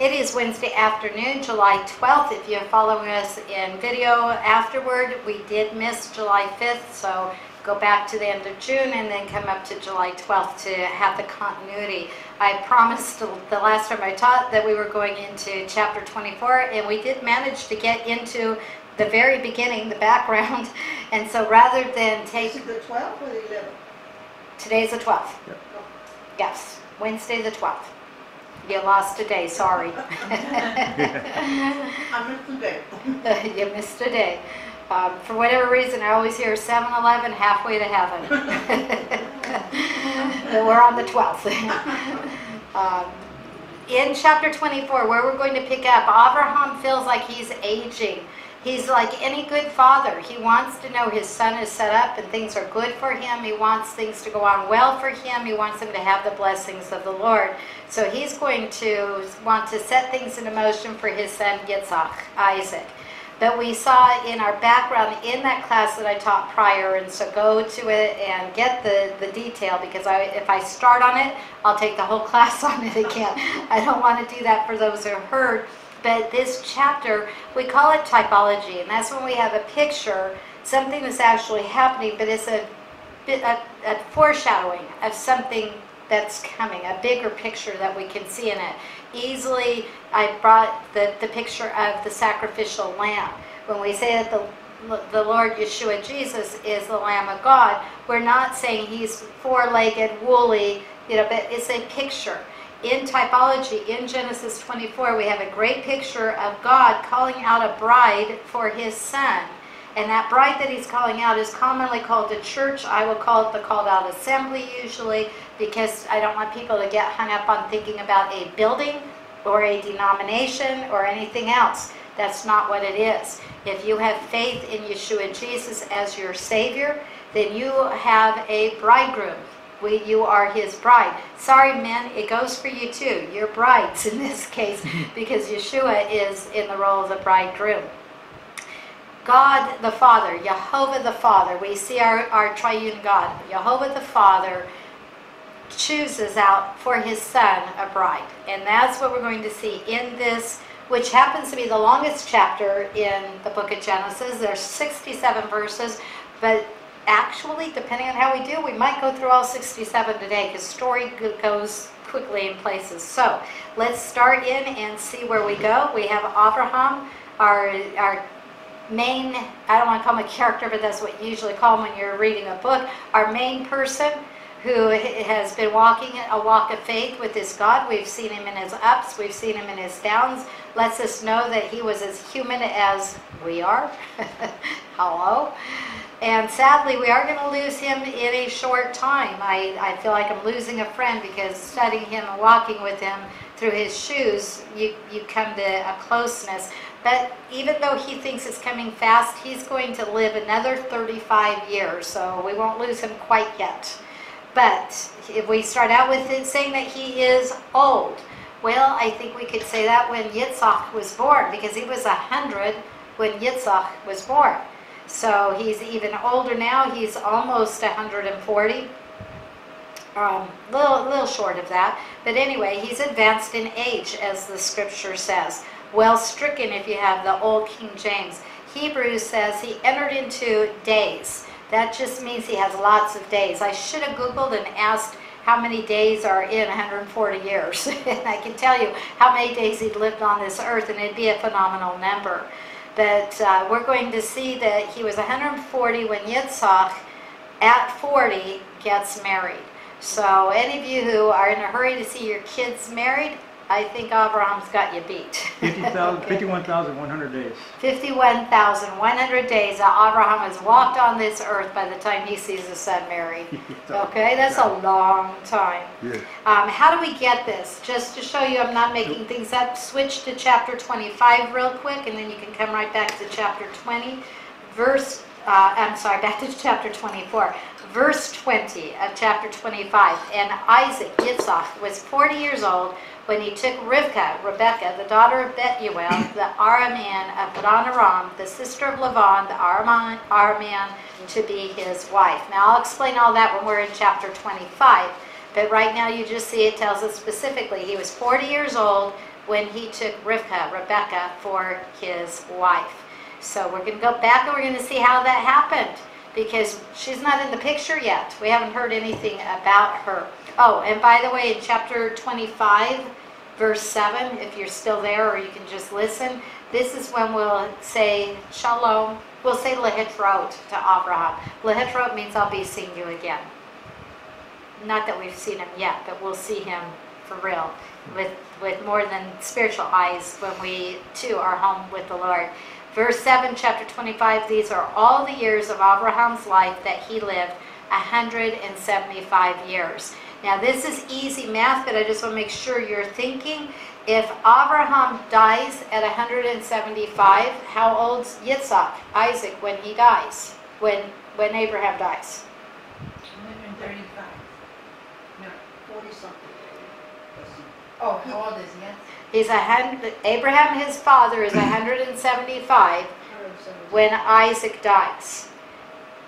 It is Wednesday afternoon, July 12th. If you're following us in video afterward, we did miss July 5th, so go back to the end of June and then come up to July 12th to have the continuity. I promised the last time I taught that we were going into chapter 24, and we did manage to get into the very beginning, the background, and so rather than take... Is it the 12th or the 11th? Today's the 12th. Yep. Yes, Wednesday the 12th. You lost a day, sorry. I missed a day. You missed a day. For whatever reason, I always hear 7-Eleven halfway to heaven. We're on the 12th. In chapter 24, where we're going to pick up, Avraham feels like he's aging. He's like any good father. He wants to know his son is set up and things are good for him. He wants things to go on well for him. He wants him to have the blessings of the Lord. So he's going to want to set things into motion for his son Yitzhak, Isaac. But we saw in our background in that class that I taught prior, and so go to it and get the detail, because if I start on it, I'll take the whole class on it again. I don't want to do that for those who have heard. But this chapter, we call it typology, and that's when we have a picture, something that's actually happening, but it's a foreshadowing of something that's coming, a bigger picture that we can see in it. Easily, I brought the picture of the sacrificial lamb. When we say that the Lord Yeshua Jesus is the Lamb of God, we're not saying he's four-legged, woolly, you know, but it's a picture. In typology, in Genesis 24, we have a great picture of God calling out a bride for his son. And that bride that he's calling out is commonly called the church. I will call it the called out assembly usually, because I don't want people to get hung up on thinking about a building or a denomination or anything else. That's not what it is. If you have faith in Yeshua Jesus as your Savior, then you have a bridegroom. You are his bride. Sorry, men, it goes for you too. You're brides in this case, because Yeshua is in the role of the bridegroom. God the Father, Yehovah the Father, we see our triune God. Yehovah the Father chooses out for his son a bride. And that's what we're going to see in this, which happens to be the longest chapter in the book of Genesis. There's 67 verses, but actually, depending on how we do, we might go through all 67 today, because story goes quickly in places. So let's start in and see where we go. We have Avraham, our main, I don't want to call him a character, but that's what you usually call him when you're reading a book, our main person who has been walking a walk of faith with his God. We've seen him in his ups, we've seen him in his downs. Lets us know that he was as human as we are. Hello. And sadly, we are going to lose him in a short time. I feel like I'm losing a friend, because studying him and walking with him through his shoes, you come to a closeness. But even though he thinks it's coming fast, he's going to live another 35 years, so we won't lose him quite yet. But if we start out with it saying that he is old, well, I think we could say that when Yitzhak was born, because he was 100 when Yitzhak was born. So he's even older now. He's almost 140, little short of that. But anyway, he's advanced in age, as the scripture says. Well stricken, if you have the old King James. Hebrews says he entered into days. That just means he has lots of days. I should have Googled and asked how many days are in 140 years. And I can tell you how many days he'd lived on this earth, and it'd be a phenomenal number. But we're going to see that he was 140 when Yitzhak, at 40, gets married. So any of you who are in a hurry to see your kids married, I think Avraham's got you beat. 51,100 days. 51,100 days that Avraham has walked on this earth by the time he sees his son married. Okay, that's a long time. Yeah. How do we get this? Just to show you I'm not making things up, switch to chapter 25 real quick, and then you can come right back to chapter 20. Back to chapter 24. Verse 20 of chapter 25. And Isaac, Yitzhak, was 40 years old when he took Rebekah, the daughter of Bethuel, the Aramean of Paddan-aram, the sister of Laban, the Aramean, to be his wife. Now, I'll explain all that when we're in chapter 25. But right now, you just see it tells us specifically he was 40 years old when he took Rebecca for his wife. So we're going to go back and we're going to see how that happened, because she's not in the picture yet. We haven't heard anything about her. Oh, and by the way, in chapter 25, verse 7, if you're still there or you can just listen, this is when we'll say shalom. We'll say lehitrot to Avraham. Lehitrot means I'll be seeing you again. Not that we've seen him yet, but we'll see him for real, with more than spiritual eyes when we too are home with the Lord. Verse 7, chapter 25, these are all the years of Abraham's life that he lived, 175 years. Now this is easy math, but I just want to make sure you're thinking, if Abraham dies at 175, how old's Yitzhak, Isaac, when he dies? When Abraham dies? 135. No, 40-something. Oh, how old is he? He's Abraham, his father, is 175 when Isaac dies.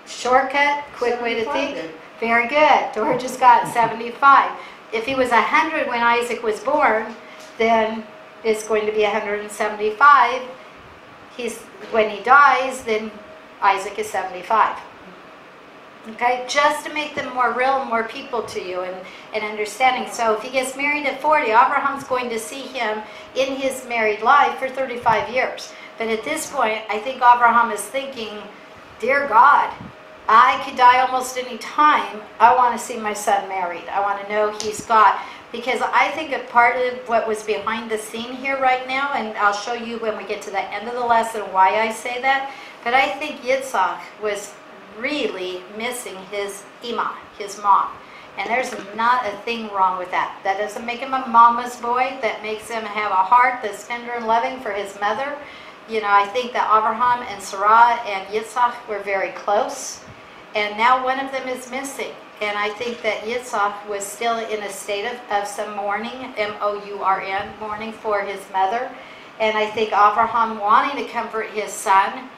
Shortcut, quick way to think. Then. Very good. George has got 75. If he was 100 when Isaac was born, then it's going to be 175. When he dies, then Isaac is 75. Okay, just to make them more real and more people to you and understanding. So if he gets married at 40, Abraham's going to see him in his married life for 35 years. But at this point, I think Abraham is thinking, dear God, I could die almost any time. I want to see my son married. I want to know he's got, because I think a part of what was behind the scene here right now, and I'll show you when we get to the end of the lesson why I say that, but I think Yitzhak was really missing his ima, his mom. And there's not a thing wrong with that. That doesn't make him a mama's boy. That makes him have a heart that's tender and loving for his mother. You know, I think that Abraham and Sarah and Yitzhak were very close. And now one of them is missing. And I think that Yitzhak was still in a state of some mourning, M-O-U-R-N, mourning for his mother. And I think Abraham wanting to comfort his son,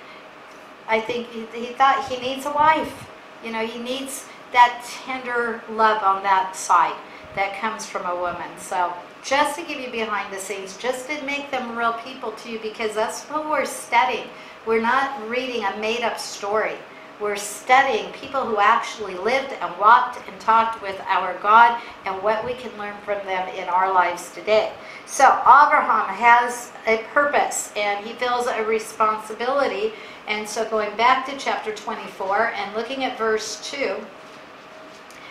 I think he thought he needs a wife. You know, he needs that tender love on that side that comes from a woman. So just to give you behind the scenes, just to make them real people to you, because that's what we're studying. We're not reading a made-up story. We're studying people who actually lived and walked and talked with our God and what we can learn from them in our lives today. So Abraham has a purpose and he feels a responsibility. And so going back to chapter 24 and looking at verse 2,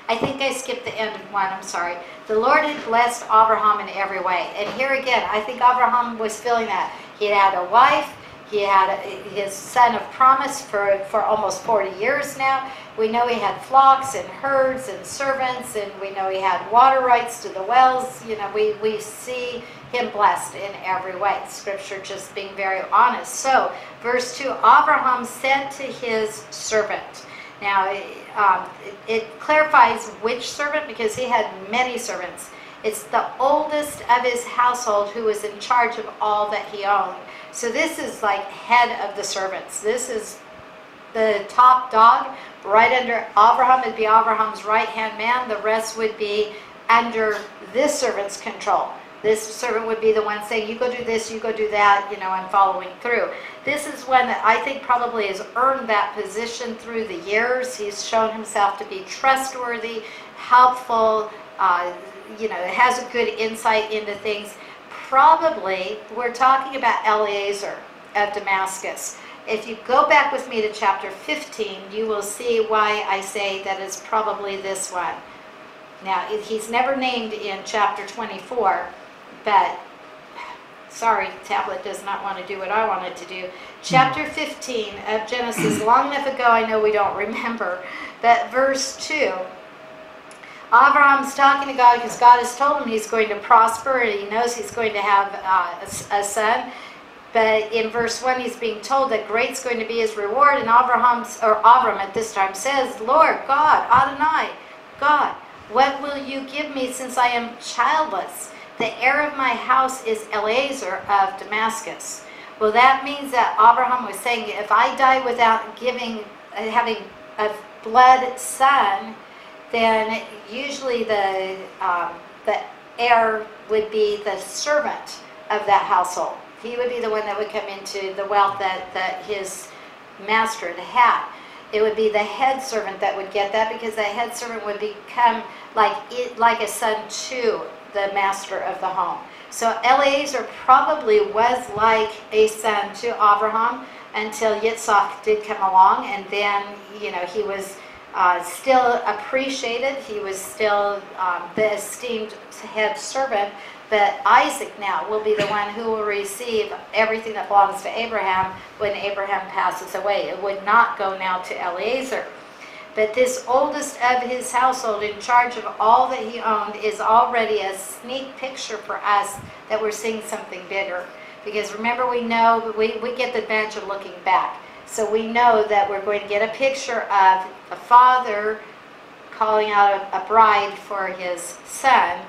I think I skipped the end of 1, I'm sorry. The Lord had blessed Abraham in every way. And here again, I think Abraham was feeling that. He had a wife. He had his son of promise for almost 40 years now. We know he had flocks and herds and servants, and we know he had water rights to the wells. You know, we see him blessed in every way. Scripture just being very honest. So, verse 2, Abraham sent to his servant. Now, it clarifies which servant, because he had many servants. It's the oldest of his household who was in charge of all that he owned. So this is like head of the servants. This is the top dog. Right under Abraham would be Abraham's right-hand man. The rest would be under this servant's control. This servant would be the one saying, you go do this, you go do that, you know, I'm following through. This is one that I think probably has earned that position through the years. He's shown himself to be trustworthy, helpful, you know, has a good insight into things. Probably, we're talking about Eliezer of Damascus. If you go back with me to chapter 15, you will see why I say that it's probably this one. Now, he's never named in chapter 24, but, sorry, tablet does not want to do what I wanted to do. Chapter 15 of Genesis, long enough ago, I know we don't remember, but verse 2, Abraham's talking to God because God has told him he's going to prosper and he knows he's going to have a son. But in verse 1, he's being told that great's going to be his reward. And Abram at this time says, Lord, God, Adonai, God, what will you give me since I am childless? The heir of my house is Eliezer of Damascus. Well, that means that Abraham was saying, if I die without having a blood son, then usually the heir would be the servant of that household. He would be the one that would come into the wealth that his master had had. It would be the head servant that would get that, because the head servant would become like a son to the master of the home. So Eleazar probably was like a son to Abraham until Yitzhak did come along, and then he was still appreciated. He was still the esteemed head servant. But Isaac now will be the one who will receive everything that belongs to Abraham when Abraham passes away. It would not go now to Eleazar. But this oldest of his household, in charge of all that he owned, is already a sneak picture for us that we're seeing something bigger. Because remember, we know, we get the benefit of looking back. So we know that we're going to get a picture of a father calling out a bride for his son.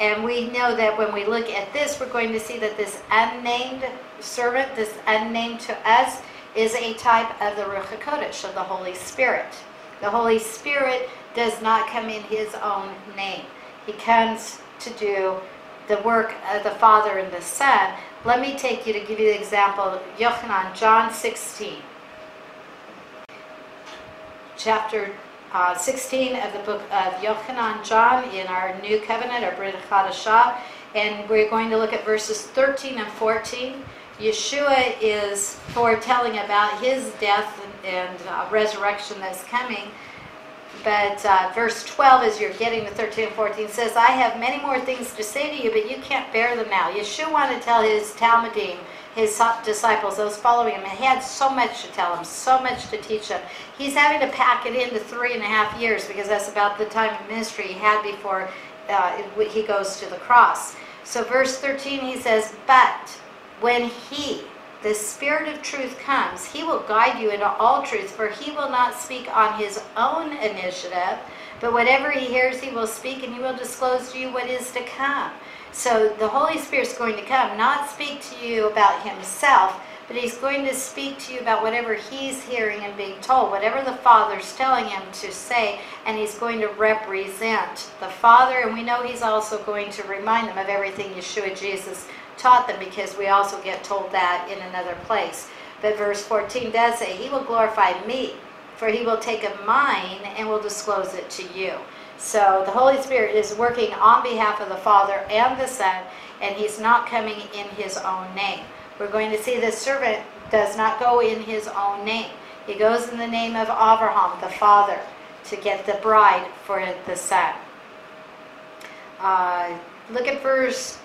And we know that when we look at this, we're going to see that this unnamed servant, this unnamed to us, is a type of the Ruach HaKodesh, of the Holy Spirit. The Holy Spirit does not come in his own name. He comes to do the work of the Father and the Son. Let me take you to give you the example, Yochanan, John 16. Chapter 16 of the book of Yochanan John in our New Covenant, our Brit Chadashah, and we're going to look at verses 13 and 14. Yeshua is foretelling about his death and resurrection that's coming, but verse 12, as you're getting to 13 and 14, says, I have many more things to say to you, but you can't bear them now. Yeshua wanted to tell his Talmudim, his disciples, those following him, and he had so much to tell them, so much to teach them. He's having to pack it into 3.5 years, because that's about the time of ministry he had before he goes to the cross. So verse 13, he says, but when he, the Spirit of truth, comes, he will guide you into all truth, for he will not speak on his own initiative, but whatever he hears he will speak, and he will disclose to you what is to come. So the Holy Spirit's going to come, not speak to you about himself, but he's going to speak to you about whatever he's hearing and being told, whatever the Father's telling him to say, and he's going to represent the Father. And we know he's also going to remind them of everything Yeshua Jesus taught them, because we also get told that in another place. But verse 14 does say, he will glorify me, for he will take of mine and will disclose it to you. So the Holy Spirit is working on behalf of the Father and the Son, and he's not coming in his own name. We're going to see the servant does not go in his own name. He goes in the name of Avraham, the Father, to get the bride for the Son. Look at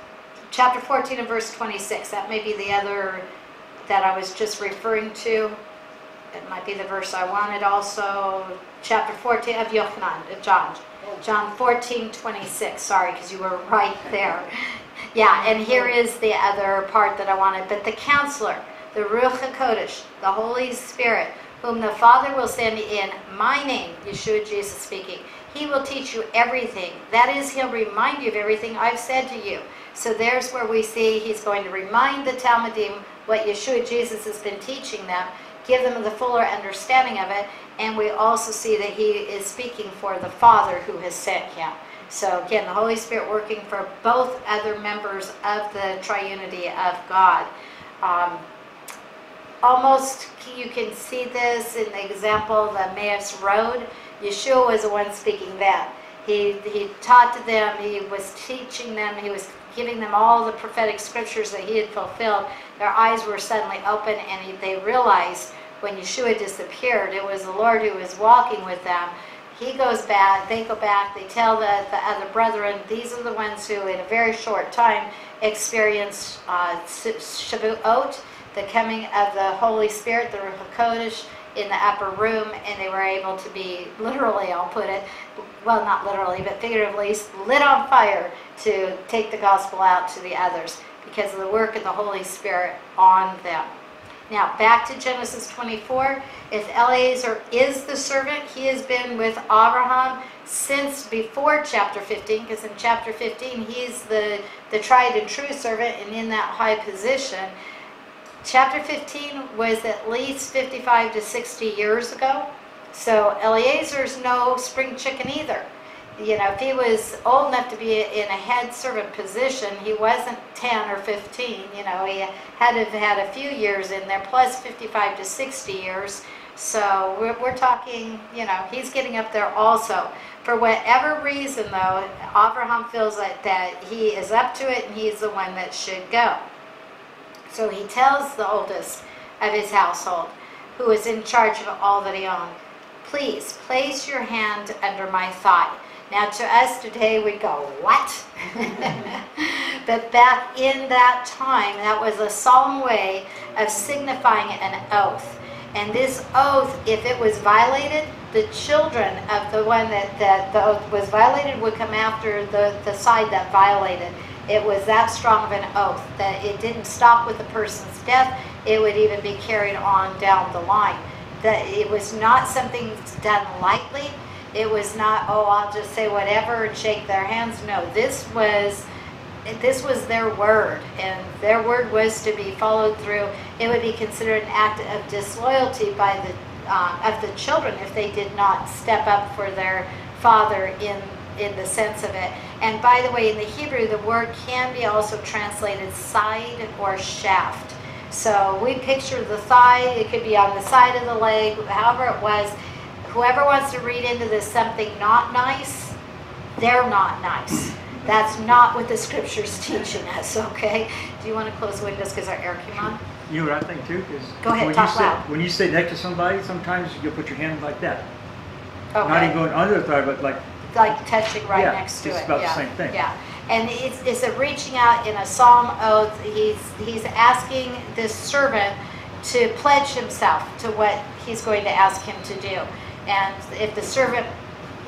chapter 14 and verse 26. That may be the other that I was just referring to. It might be the verse I wanted also. Chapter 14 of John 14:26. Sorry, because you were right there. Yeah, and here is the other part that I wanted. But the Counselor, the Ruach HaKodesh, the Holy Spirit, whom the Father will send in my name, Yeshua Jesus speaking, he will teach you everything. That is, he'll remind you of everything I've said to you. So there's where we see he's going to remind the Talmudim what Yeshua Jesus has been teaching them, give them the fuller understanding of it, and we also see that he is speaking for the Father who has sent him. So again, the Holy Spirit working for both other members of the triunity of God. Almost you can see this in the example, the Emmaus Road. Yeshua was the one speaking that. He taught to them, he was teaching them, he was giving them all the prophetic scriptures that he had fulfilled. Their eyes were suddenly open, and they realized when Yeshua disappeared, it was the Lord who was walking with them. He goes back, they go back, they tell the other brethren, these are the ones who in a very short time experienced Shavuot, the coming of the Holy Spirit, the Ruach HaKodesh, in the upper room, and they were able to be literally, I'll put it, well, not literally, but figuratively, lit on fire to take the gospel out to the others because of the work of the Holy Spirit on them. Now, back to Genesis 24. If Eleazar is the servant, he has been with Abraham since before chapter 15, because in chapter 15, he's the tried and true servant and in that high position. Chapter 15 was at least 55 to 60 years ago, so Eleazar's no spring chicken either. you know, if he was old enough to be in a head servant position, he wasn't 10 or 15, you know, he had to have had a few years in there, plus 55 to 60 years. So we're talking, you know, he's getting up there also. For whatever reason, though, Avraham feels like that he is up to it and he's the one that should go. So he tells the oldest of his household, who is in charge of all that he owned, "Please, place your hand under my thigh." Now to us today, we go, what? But back in that time, that was a solemn way of signifying an oath. And this oath, if it was violated, the children of the one that the oath was violated would come after the side that violated. It was that strong of an oath that it didn't stop with the person's death. It would even be carried on down the line. That it was not something done lightly. It was not, oh, I'll just say whatever and shake their hands. No, this was their word, and their word was to be followed through. It would be considered an act of disloyalty by the children if they did not step up for their father in the sense of it. And by the way, in the Hebrew, the word can be also translated side or shaft. So we picture the thigh, it could be on the side of the leg, however it was. Whoever wants to read into this something not nice, they're not nice. That's not what the scripture's teaching us, okay? Do you want to close the windows because our air came on? You know what I think too is, go ahead, talk loud. When you sit next to somebody, sometimes you'll put your hand like that. Okay. Not even going under the thigh, but like touching right next to it. It's about the same thing. Yeah. And it's a reaching out in a solemn oath. He's asking this servant to pledge himself to what he's going to ask him to do. And if the servant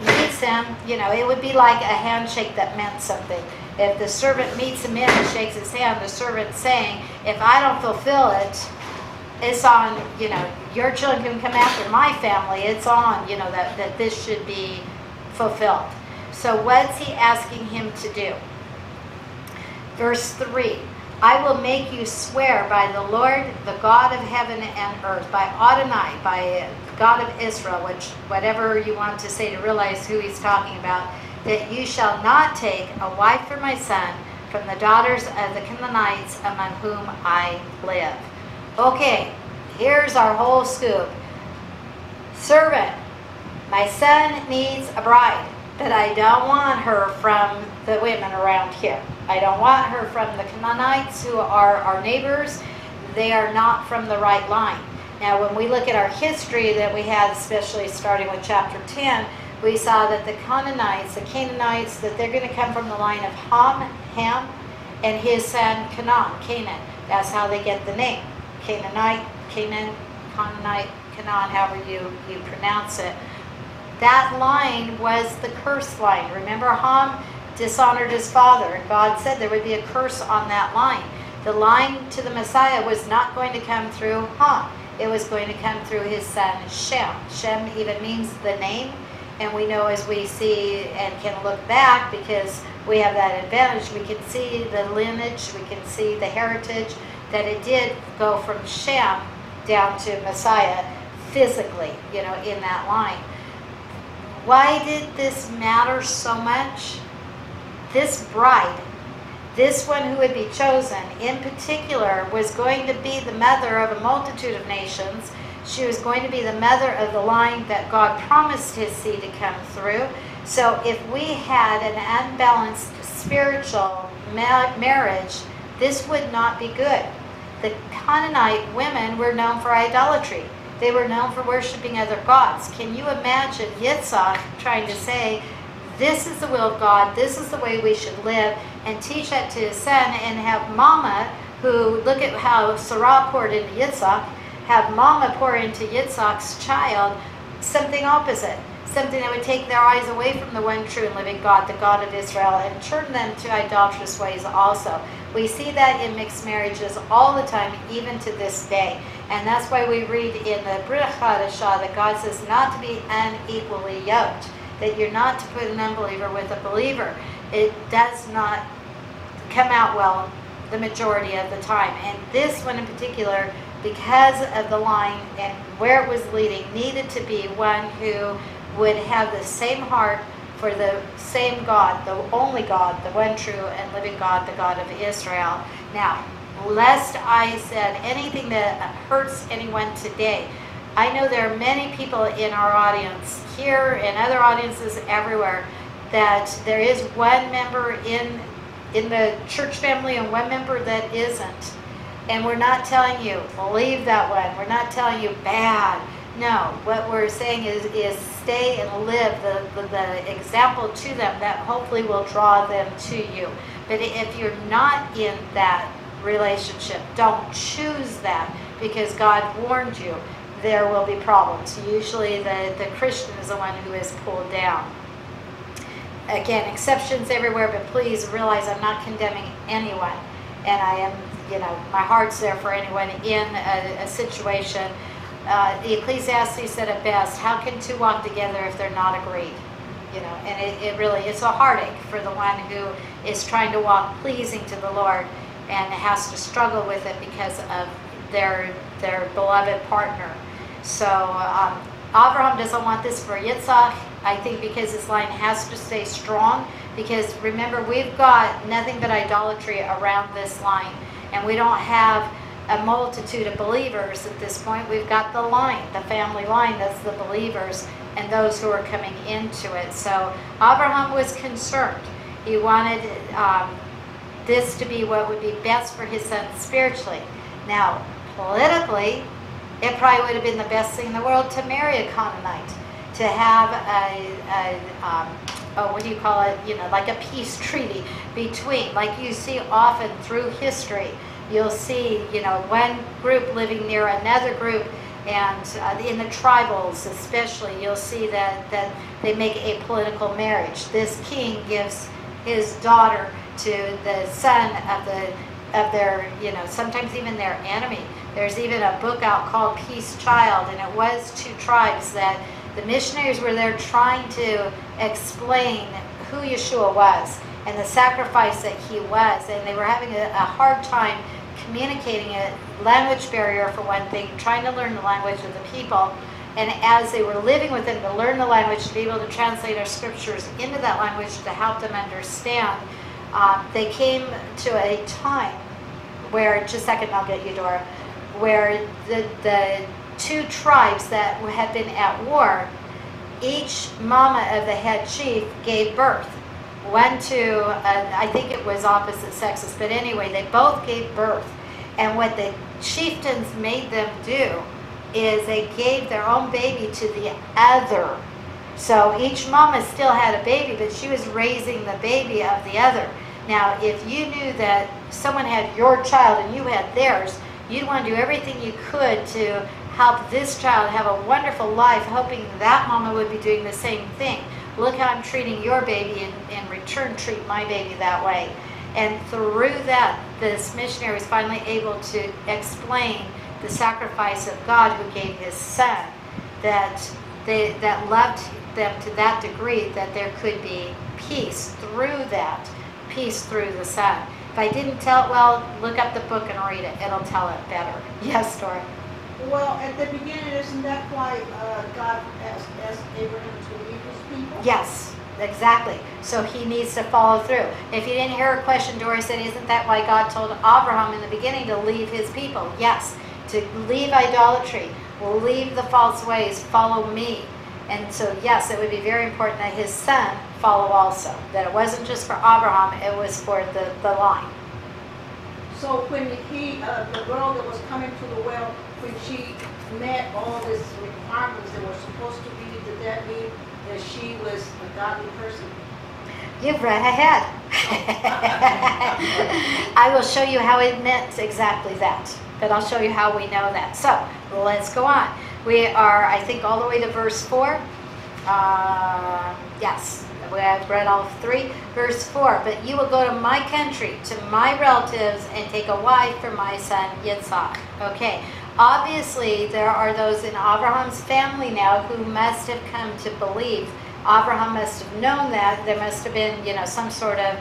meets him, you know, it would be like a handshake that meant something. If the servant meets him and shakes his hand, the servant's saying, if I don't fulfill it, it's on, you know, your children can come after my family. It's on, you know, that this should be fulfilled. So what's he asking him to do? Verse 3, I will make you swear by the Lord, the God of heaven and earth, by Adonai, by the God of Israel, which whatever you want to say to realize who he's talking about, that you shall not take a wife for my son from the daughters of the Canaanites among whom I live. Okay, here's our whole scoop. Servant, my son needs a bride, but I don't want her from the women around here. I don't want her from the Canaanites who are our neighbors. They are not from the right line. Now when we look at our history that we had, especially starting with chapter 10, we saw that the Canaanites, that they're going to come from the line of Ham, and his son Canaan. That's how they get the name. Canaan, however you pronounce it. That line was the curse line. Remember, Ham dishonored his father, and God said there would be a curse on that line. The line to the Messiah was not going to come through Ham. It was going to come through his son Shem. Shem even means the name, and we know as we see and can look back, because we have that advantage, we can see the lineage, we can see the heritage, that it did go from Shem down to Messiah physically, you know, in that line. Why did this matter so much? This bride, this one who would be chosen in particular, was going to be the mother of a multitude of nations. She was going to be the mother of the line that God promised his seed to come through. So if we had an unbalanced spiritual marriage, this would not be good. The Canaanite women were known for idolatry. They were known for worshiping other gods. Can you imagine Yitzhak trying to say, this is the will of God, this is the way we should live, and teach that to his son, and have Mama, who, look at how Sarah poured into Yitzhak, have Mama pour into Yitzhak's child something opposite, something that would take their eyes away from the one true and living God, the God of Israel, and turn them to idolatrous ways also. We see that in mixed marriages all the time, even to this day. And that's why we read in the Brit Hadashah that God says not to be unequally yoked, that you're not to put an unbeliever with a believer. It does not come out well the majority of the time. And this one in particular, because of the line and where it was leading, needed to be one who would have the same heart for the same God, the only God, the one true and living God, the God of Israel. Now, lest I said anything that hurts anyone today, I know there are many people in our audience here and other audiences everywhere that there is one member in the church family and one member that isn't. And we're not telling you, leave that one. We're not telling you, bad. No, what we're saying is stay and live the example to them that hopefully will draw them to you. But if you're not in that relationship, don't choose that, because God warned you there will be problems. Usually the Christian is the one who is pulled down. Again, exceptions everywhere, but please realize I'm not condemning anyone. And I am, you know, my heart's there for anyone in a situation. Ecclesiastes said it best, how can two walk together if they're not agreed? You know, and it really, it's a heartache for the one who is trying to walk pleasing to the Lord and has to struggle with it because of their beloved partner. So Abraham doesn't want this for Yitzhak, I think, because his line has to stay strong, because remember, we've got nothing but idolatry around this line, and we don't have a multitude of believers at this point. We've got the line, the family line, that's the believers and those who are coming into it. So Abraham was concerned. He wanted this to be what would be best for his son spiritually. Now, politically, it probably would have been the best thing in the world to marry a Canaanite, to have like a peace treaty between, like you see often through history. You'll see, you know, one group living near another group, and in the tribals especially, you'll see that they make a political marriage. This king gives his daughter to the son of their, you know, sometimes even their enemy. There's even a book out called Peace Child, and it was two tribes that the missionaries were there trying to explain who Yeshua was and the sacrifice that he was, and they were having a hard time communicating it, language barrier for one thing, trying to learn the language of the people. And as they were living with them, to learn the language, to be able to translate our scriptures into that language to help them understand, they came to a time where, just a second, I'll get you, Dora, where the two tribes that had been at war, each mama of the head chief gave birth. One to, I think it was opposite sexes, but anyway, they both gave birth. And what the chieftains made them do is they gave their own baby to the other. So each mama still had a baby, but she was raising the baby of the other. Now, if you knew that someone had your child and you had theirs, you'd want to do everything you could to help this child have a wonderful life, hoping that mama would be doing the same thing. Look how I'm treating your baby, and in return treat my baby that way. And through that, this missionary was finally able to explain the sacrifice of God who gave his son, that loved them to that degree that there could be peace through that, peace through the son. If I didn't tell it well, look up the book and read it. It'll tell it better. Yes, Dora? Well, at the beginning, isn't that why God asked Abraham to leave his people? Yes, exactly. So he needs to follow through. If you didn't hear her question, Dory said, isn't that why God told Abraham in the beginning to leave his people? Yes, to leave idolatry, leave the false ways, follow me. And so, yes, it would be very important that his son follow also. That it wasn't just for Abraham, it was for the line. So when the girl that was coming to the well, when she met all these requirements that were supposed to be, did that mean that she was a godly person? You've read ahead. I will show you how it meant exactly that, but I'll show you how we know that. So let's go on. We are, I think, all the way to verse 4. Yes, we have read all 3. Verse 4, but you will go to my country, to my relatives, and take a wife for my son Yitzhak. Okay. Obviously, there are those in Abraham's family now who must have come to believe. Abraham must have known that. There must have been, you know, some sort of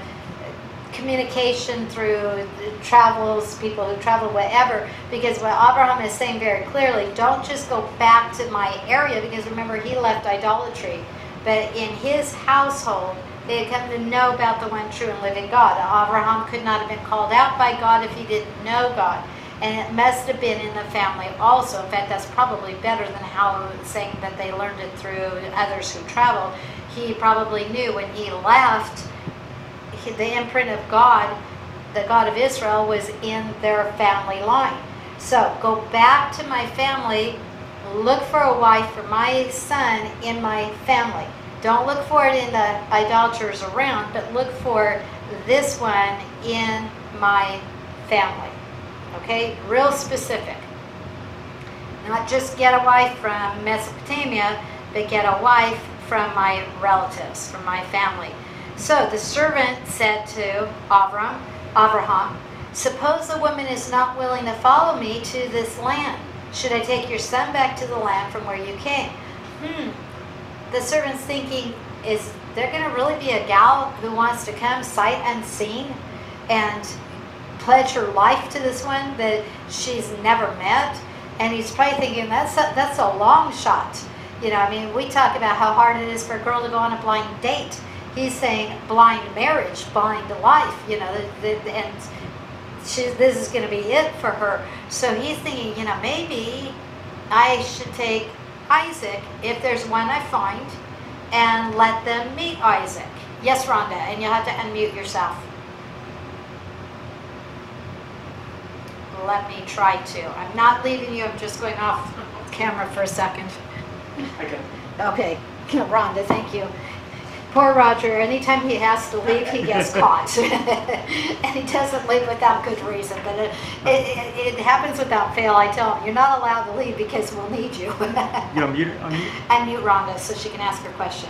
communication through travels, people who travel, whatever, because what Abraham is saying very clearly, don't just go back to my area, because remember, he left idolatry. But in his household, they had come to know about the one true and living God. Abraham could not have been called out by God if he didn't know God. And it must have been in the family also. In fact, that's probably better than how saying that they learned it through others who traveled. He probably knew when he left, the imprint of God, the God of Israel, was in their family line. So go back to my family, look for a wife for my son in my family. Don't look for it in the idolaters around, but look for this one in my family. Okay, real specific. Not just get a wife from Mesopotamia, but get a wife from my relatives, from my family. So the servant said to Abraham, suppose the woman is not willing to follow me to this land. Should I take your son back to the land from where you came? The servant's thinking, is there going to really be a gal who wants to come sight unseen and pledge her life to this one that she's never met? And he's probably thinking, that's a long shot. You know, I mean, we talk about how hard it is for a girl to go on a blind date. He's saying blind marriage, blind life, you know, and this is going to be it for her. So he's thinking, you know, maybe I should take Isaac, if there's one I find, and let them meet Isaac. Yes, Rhonda, and you'll have to unmute yourself. Let me try to. I'm not leaving you. I'm just going off camera for a second. Okay. Okay. Rhonda, thank you. Poor Roger, anytime he has to leave, he gets caught. And he doesn't leave without good reason. But it happens without fail. I tell him, you're not allowed to leave because we'll need you. Unmute Rhonda so she can ask her question.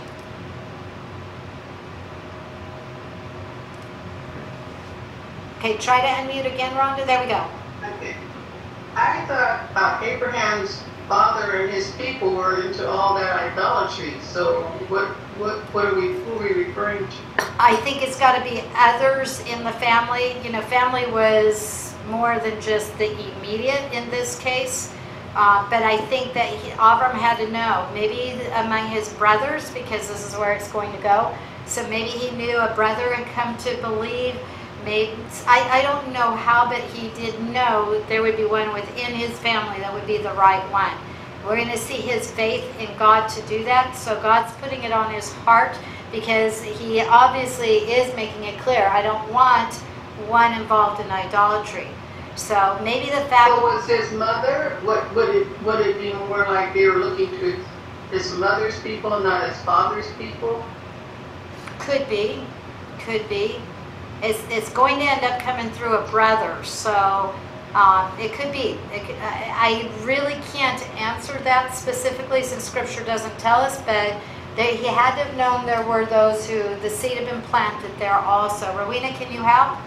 Okay, try to unmute again, Rhonda. There we go. Okay. I thought Abraham's father and his people were into all that idolatry. So who are we referring to? I think it's got to be others in the family. You know, family was more than just the immediate in this case. But I think that Abram had to know, maybe among his brothers, because this is where it's going to go. So maybe he knew a brother had come to believe. Maybe, I don't know how, but he did know there would be one within his family that would be the right one. We're going to see his faith in God to do that. So God's putting it on his heart because he obviously is making it clear. I don't want one involved in idolatry. So maybe the fact. So was his mother? What would it be more like they were looking to his mother's people, not his father's people? Could be, could be. It's going to end up coming through a brother, so it could be. I really can't answer that specifically since Scripture doesn't tell us, but he had to have known there were those who the seed had been planted there also. Rowena, can you help?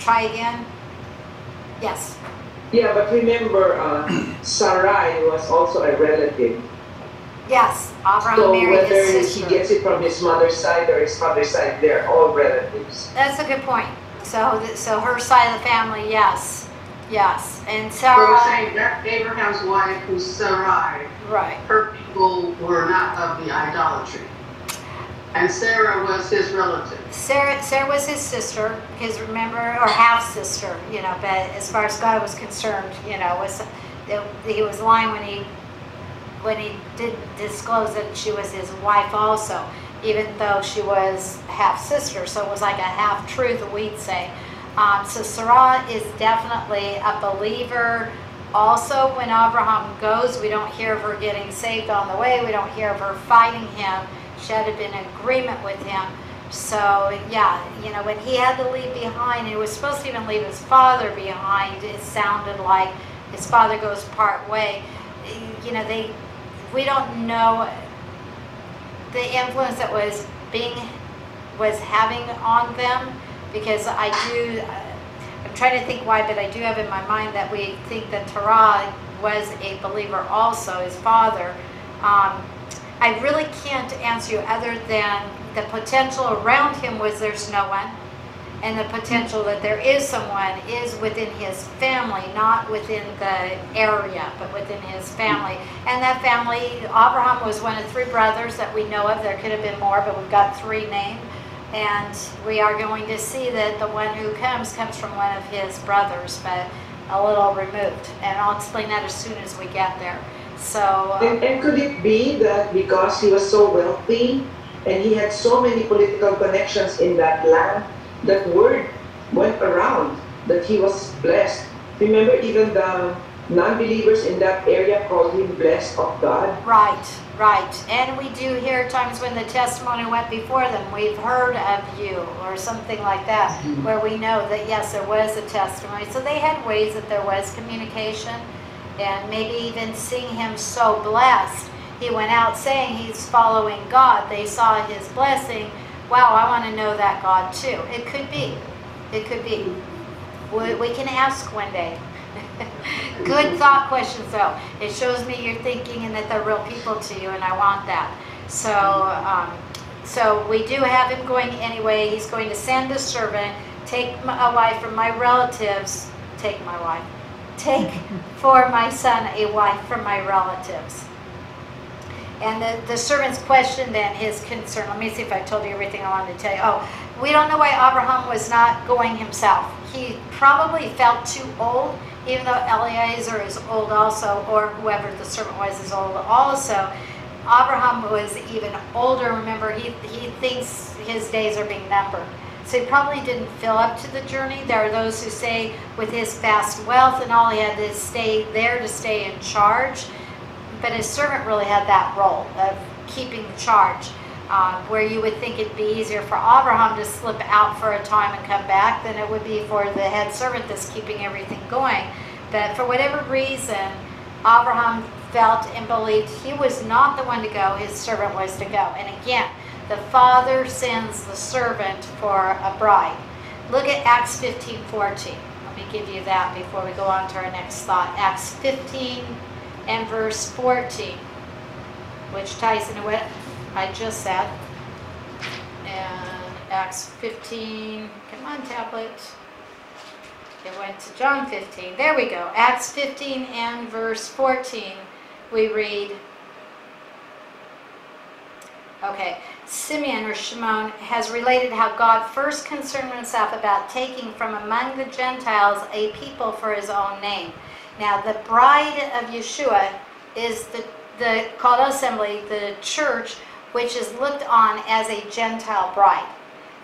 Try again. Yes. Yeah, but remember, Sarai was also a relative. Yes, Abraham married his sister. So whether he gets it from his mother's side or his father's side, they're all relatives. That's a good point. So her side of the family, yes. Yes. And Sarai... We're saying that Abraham's wife was Sarai. Right. Her people were not of the idolatry. And Sarah was his relative. Sarah was his sister, or half-sister, you know, but as far as God was concerned, you know, he was lying when he didn't disclose that she was his wife also, even though she was half-sister, so it was like a half-truth, we'd say. So Sarah is definitely a believer. Also, when Abraham goes, we don't hear of her getting saved on the way. We don't hear of her fighting him. She had to be in agreement with him. So, yeah, you know, when he had to leave behind, he was supposed to even leave his father behind. It sounded like his father goes part way. You know, we don't know the influence that was having on them, because I'm trying to think why, but I do have in my mind that we think that Terah was a believer also, his father. I really can't answer you other than the potential around him was there's no one. and the potential that there is someone is within his family, not within the area, but within his family. And that family, Abraham was one of three brothers that we know of. There could have been more, but we've got three named. And we are going to see that the one who comes from one of his brothers, but a little removed. And I'll explain that as soon as we get there. So, and could it be that because he was so wealthy and he had so many political connections in that land, that word went around that he was blessed? Remember, even the non-believers in that area called him blessed of God. Right, right. And we do hear times when the testimony went before them, we've heard of you, or something like that, mm-hmm. where we know that, yes, there was a testimony. So they had ways that there was communication, and maybe even seeing him so blessed, he went out saying he's following God. They saw his blessing. Wow, I want to know that God too. It could be. It could be. We can ask one day. Good thought questions, though. It shows me you're thinking and that they're real people to you, and I want that. So, so we do have him going anyway. He's going to send a servant, take a wife from my relatives. Take my wife. Take for my son a wife from my relatives. And the servant's question then, his concern. Let me see if I told you everything I wanted to tell you. Oh, we don't know why Abraham was not going himself. He probably felt too old, even though Eliezer is old also, or whoever the servant was is old also. Abraham was even older. Remember, he thinks his days are being numbered. So he probably didn't fill up to the journey. There are those who say with his vast wealth and all, he had to stay there to stay in charge. But his servant really had that role of keeping the charge, where you would think it'd be easier for Abraham to slip out for a time and come back than it would be for the head servant that's keeping everything going. But for whatever reason, Abraham felt and believed he was not the one to go, his servant was to go. And again, the father sends the servant for a bride. Look at Acts 15:14. Let me give you that before we go on to our next thought. Acts 15 and verse 14, which ties into what I just said. And Acts 15, come on tablet, it went to John 15, there we go. Acts 15 and verse 14, we read, okay, Simeon or Shimon has related how God first concerned himself about taking from among the Gentiles a people for his own name. Now, the bride of Yeshua is the called assembly, the church, which is looked on as a Gentile bride.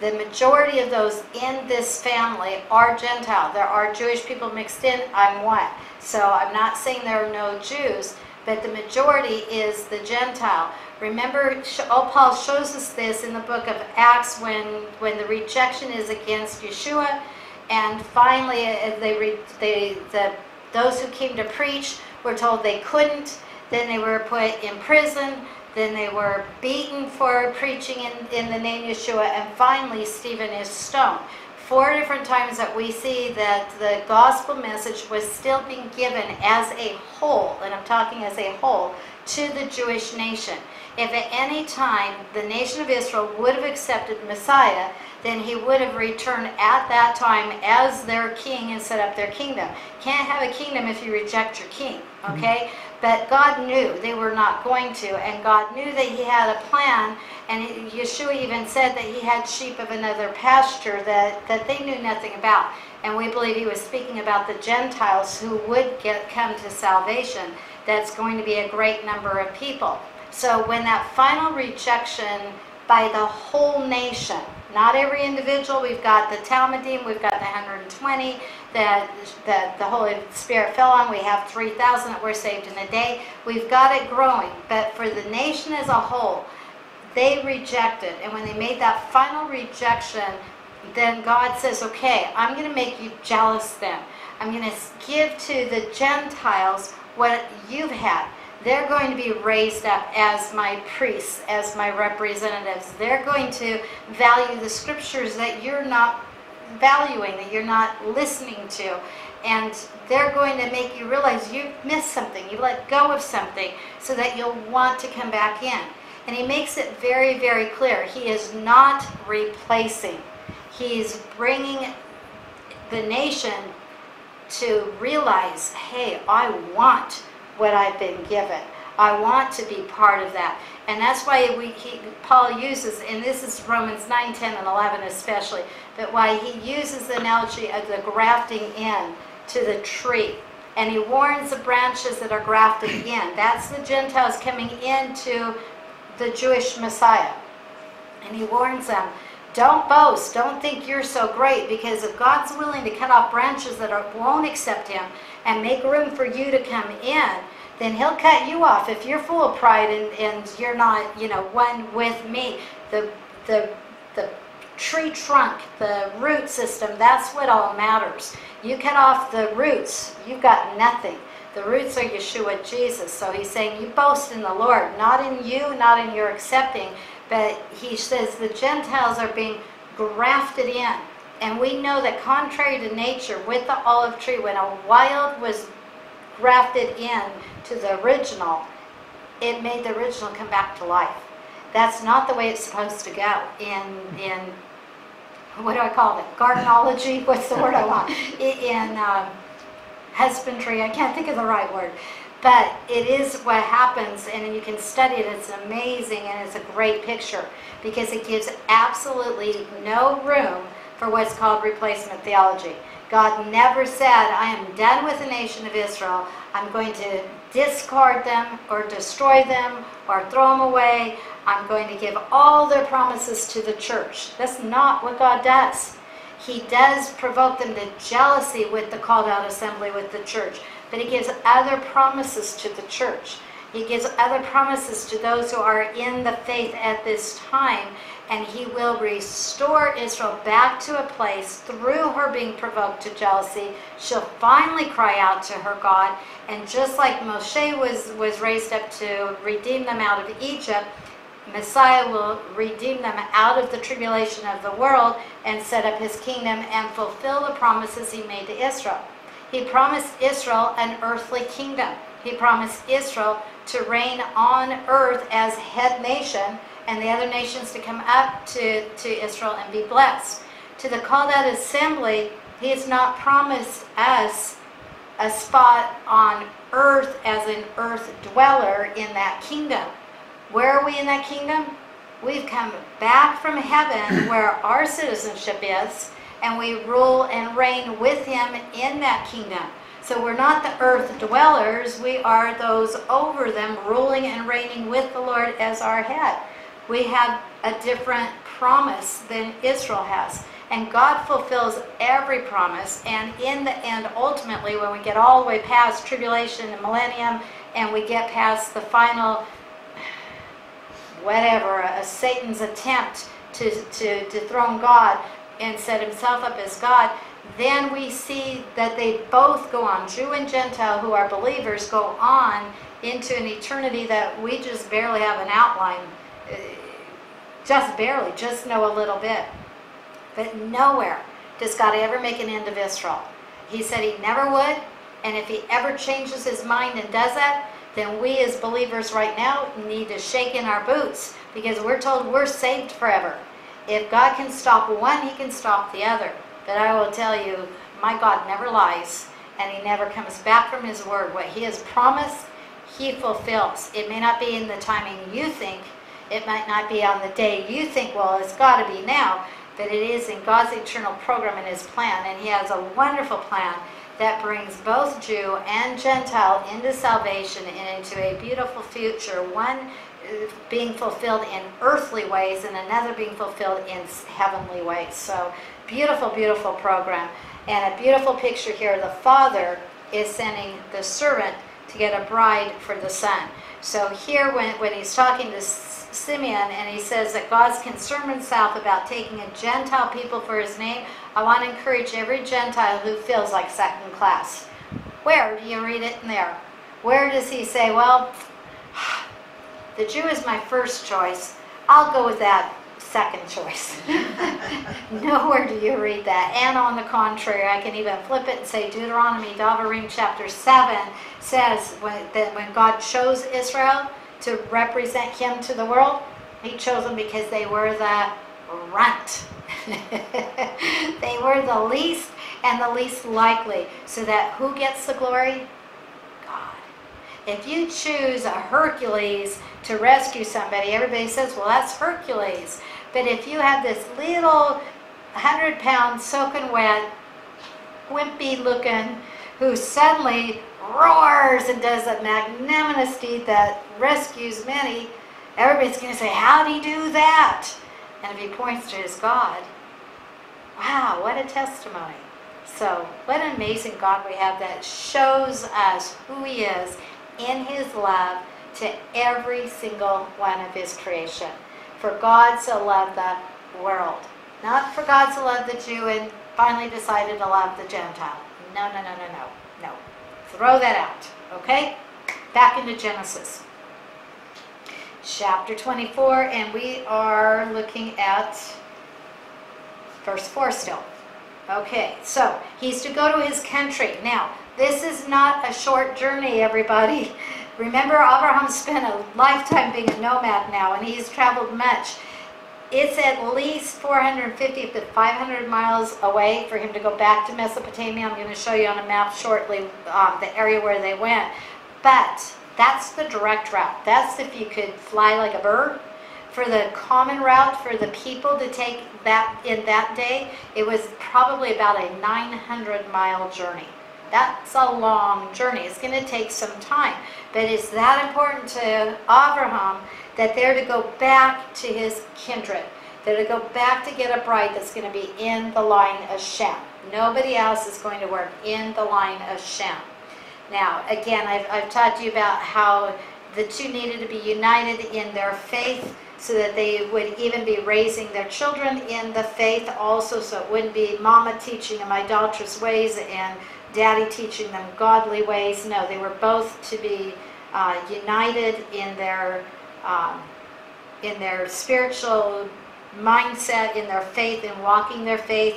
The majority of those in this family are Gentile. There are Jewish people mixed in. I'm one. So I'm not saying there are no Jews, but the majority is the Gentile. Remember, Paul shows us this in the book of Acts when the rejection is against Yeshua. And finally, those who came to preach were told they couldn't, then they were put in prison, then they were beaten for preaching in the name Yeshua, and finally Stephen is stoned. Four different times that we see that the gospel message was still being given as a whole, and I'm talking as a whole, to the Jewish nation. If at any time the nation of Israel would have accepted Messiah, then he would have returned at that time as their king and set up their kingdom. Can't have a kingdom if you reject your king, okay? But God knew they were not going to, and God knew that he had a plan, and Yeshua even said that he had sheep of another pasture that they knew nothing about. And we believe he was speaking about the Gentiles who would come to salvation. That's going to be a great number of people. So when that final rejection by the whole nation, not every individual, we've got the Talmudim, we've got the 120 that the Holy Spirit fell on, we have 3,000 that were saved in a day, we've got it growing, but for the nation as a whole, they rejected, and when they made that final rejection, then God says, okay, I'm going to make you jealous then. I'm going to give to the Gentiles what you've had. They're going to be raised up as my priests, as my representatives. They're going to value the scriptures that you're not valuing, that you're not listening to. And they're going to make you realize you've missed something, you let go of something, so that you'll want to come back in. And he makes it very, very clear. He is not replacing. He's bringing the nation to realize, hey, I want what I've been given. I want to be part of that. And that's why Paul uses, and this is Romans 9, 10, and 11 especially, but why he uses the analogy of the grafting in to the tree. And he warns the branches that are grafted in. That's the Gentiles coming into the Jewish Messiah. And he warns them, don't boast, don't think you're so great, because if God's willing to cut off branches that won't accept him and make room for you to come in, then he'll cut you off. If you're full of pride and you're not, you know, one with me, the tree trunk, the root system, that's what all matters. You cut off the roots, you've got nothing. The roots are Yeshua, Jesus. So he's saying you boast in the Lord, not in you, not in your accepting, but he says the Gentiles are being grafted in. And we know that contrary to nature, with the olive tree, when a wild was grafted in to the original, it made the original come back to life. That's not the way it's supposed to go in what do I call it? Gardenology? What's the word I want? In husbandry. I can't think of the right word. But it is what happens, and you can study it. It's amazing, and it's a great picture because it gives absolutely no room for what's called replacement theology. God never said, I am done with the nation of Israel. I'm going to discard them or destroy them or throw them away. I'm going to give all their promises to the church. That's not what God does. He does provoke them to jealousy with the called out assembly, with the church. But he gives other promises to the church. He gives other promises to those who are in the faith at this time. And he will restore Israel back to a place through her being provoked to jealousy. She'll finally cry out to her God. And just like Moshe was raised up to redeem them out of Egypt, Messiah will redeem them out of the tribulation of the world and set up his kingdom and fulfill the promises he made to Israel. He promised Israel an earthly kingdom. He promised Israel to reign on earth as head nation, and the other nations to come up to Israel and be blessed. To the called out assembly, he has not promised us a spot on earth as an earth dweller in that kingdom. Where are we in that kingdom? We've come back from heaven where our citizenship is, and we rule and reign with him in that kingdom. So we're not the earth dwellers, we are those over them, ruling and reigning with the Lord as our head. We have a different promise than Israel has. And God fulfills every promise. And in the end, ultimately, when we get all the way past tribulation and millennium, and we get past the final, whatever, Satan's attempt to dethrone God and set himself up as God, then we see that they both go on, Jew and Gentile who are believers, go on into an eternity that we just barely have an outline. Just barely, just know a little bit. But nowhere does God ever make an end of Israel. He said he never would, and if he ever changes his mind and does that, then we as believers right now need to shake in our boots, because we're told we're saved forever. If God can stop one, he can stop the other. But I will tell you, my God never lies, and he never comes back from his word. What he has promised, he fulfills. It may not be in the timing you think, it might not be on the day you think, well, it's got to be now, but it is in God's eternal program and his plan. And he has a wonderful plan that brings both Jew and Gentile into salvation and into a beautiful future, one being fulfilled in earthly ways and another being fulfilled in heavenly ways. So beautiful, beautiful program. And a beautiful picture here. The Father is sending the servant to get a bride for the Son. So here when he's talking to Simeon, and he says that God's concerned himself about taking a Gentile people for his name, I want to encourage every Gentile who feels like second class. Where do you read it in there? Where does he say, well, the Jew is my first choice, I'll go with that second choice? Nowhere do you read that. And on the contrary, I can even flip it and say Deuteronomy, Devarim chapter 7 says that when God chose Israel to represent him to the world, he chose them because they were the runt. They were the least and the least likely. So that who gets the glory? God. If you choose a Hercules to rescue somebody, everybody says, well, that's Hercules. But if you have this little 100-pound soaking wet, wimpy looking, who suddenly roars and does a magnanimous deed that rescues many, everybody's going to say, how did he do that? And if he points to his God, wow, what a testimony. So what an amazing God we have that shows us who he is in his love to every single one of his creation. For God so loved the world. Not for God so loved the Jew and finally decided to love the Gentile. No, no, no, no, no, no. Throw that out, okay? Back into Genesis. Chapter 24, and we are looking at verse 4 still. Okay, so he's to go to his country. Now, this is not a short journey, everybody. Remember, Abraham spent a lifetime being a nomad now, and he's traveled much. It's at least 450 to 500 miles away for him to go back to Mesopotamia. I'm going to show you on a map shortly the area where they went. But that's the direct route. That's if you could fly like a bird. For the common route for the people to take that in that day, it was probably about a 900-mile journey. That's a long journey. It's going to take some time. But it's that important to Abraham that they're to go back to his kindred. They're to go back to get a bride that's going to be in the line of Shem. Nobody else is going to work in the line of Shem. Now, again, I've taught you about how the two needed to be united in their faith so that they would even be raising their children in the faith also, so it wouldn't be mama teaching them idolatrous ways and daddy teaching them godly ways. No, they were both to be united in their spiritual mindset, in their faith, in walking their faith.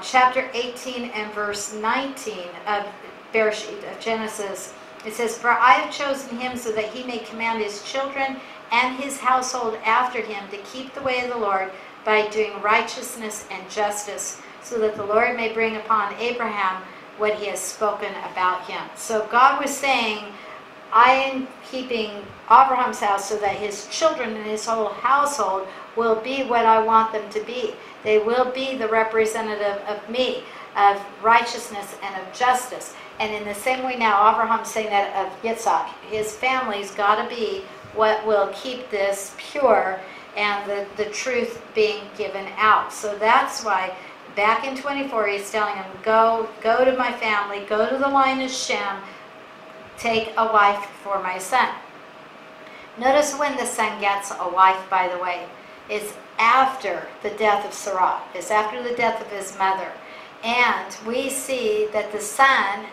Chapter 18 and verse 19 of Bereshit, of Genesis, it says, "For I have chosen him so that he may command his children and his household after him to keep the way of the Lord by doing righteousness and justice, so that the Lord may bring upon Abraham what he has spoken about him." So God was saying, I am keeping Abraham's house so that his children and his whole household will be what I want them to be. They will be the representative of me, of righteousness and of justice. And in the same way now, Abraham's saying that of Yitzhak. His family's got to be what will keep this pure and the truth being given out. So that's why back in 24, he's telling him, go to my family, go to the line of Shem, take a wife for my son. Notice when the son gets a wife, by the way. It's after the death of Sarah. It's after the death of his mother. And we see that the son,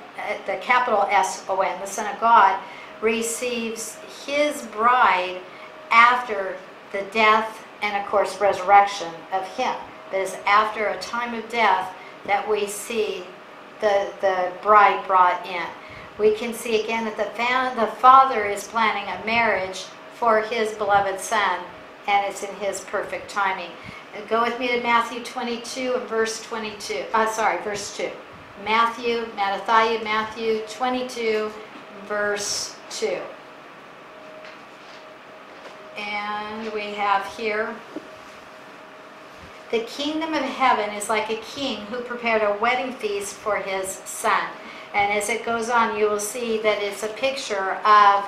the capital S-O-N, the Son of God, receives his bride after the death and, of course, resurrection of him. But it's after a time of death that we see the bride brought in. We can see again that the father is planning a marriage for his beloved son, and it's in his perfect timing. Go with me to Matthew 22 and verse 22. Verse 2. Matthew 22, verse 2. And we have here, "The kingdom of heaven is like a king who prepared a wedding feast for his son." And as it goes on, you will see that it's a picture of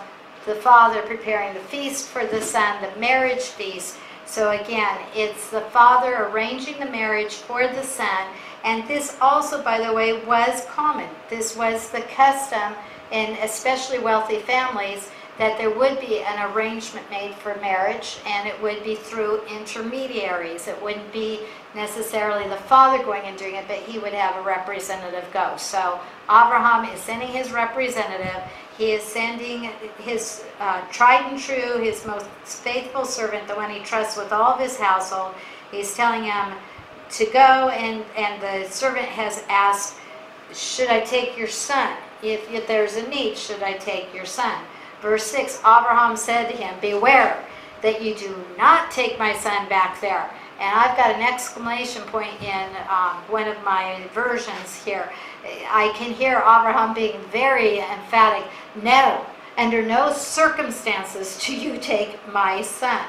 the father preparing the feast for the son, the marriage feast. So again, it's the father arranging the marriage for the son. And this also, by the way, was common. This was the custom in especially wealthy families, that there would be an arrangement made for marriage, and it would be through intermediaries. It wouldn't be necessarily the father going and doing it, but he would have a representative go. So Abraham is sending his representative. He is sending his tried and true, his most faithful servant, the one he trusts with all of his household. He's telling him to go, and the servant has asked, should I take your son? If there's a need, should I take your son? Verse 6, Abraham said to him, beware that you do not take my son back there. And I've got an exclamation point in one of my versions here. I can hear Avraham being very emphatic. No, under no circumstances do you take my son.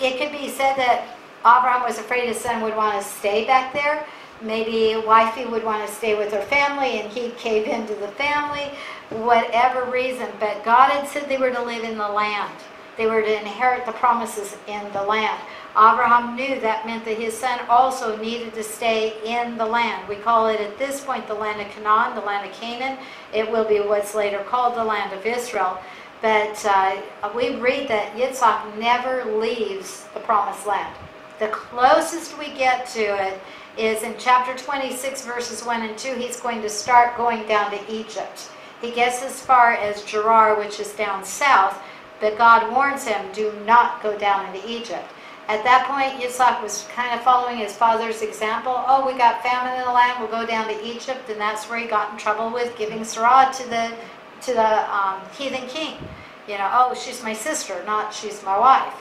It could be said that Avraham was afraid his son would want to stay back there. Maybe wifey would want to stay with her family and he'd cave into the family, whatever reason. But God had said they were to live in the land. They were to inherit the promises in the land. Abraham knew that meant that his son also needed to stay in the land. We call it at this point the land of Canaan, the land of Canaan. It will be what's later called the land of Israel. But we read that Yitzhak never leaves the promised land. The closest we get to it is in chapter 26, verses 1 and 2, he's going to start going down to Egypt. He gets as far as Gerar, which is down south, but God warns him, do not go down into Egypt. At that point, Yitzhak was kind of following his father's example. Oh, we got famine in the land, we'll go down to Egypt, and that's where he got in trouble with giving Sarah to the heathen king. You know, oh, she's my sister, not she's my wife.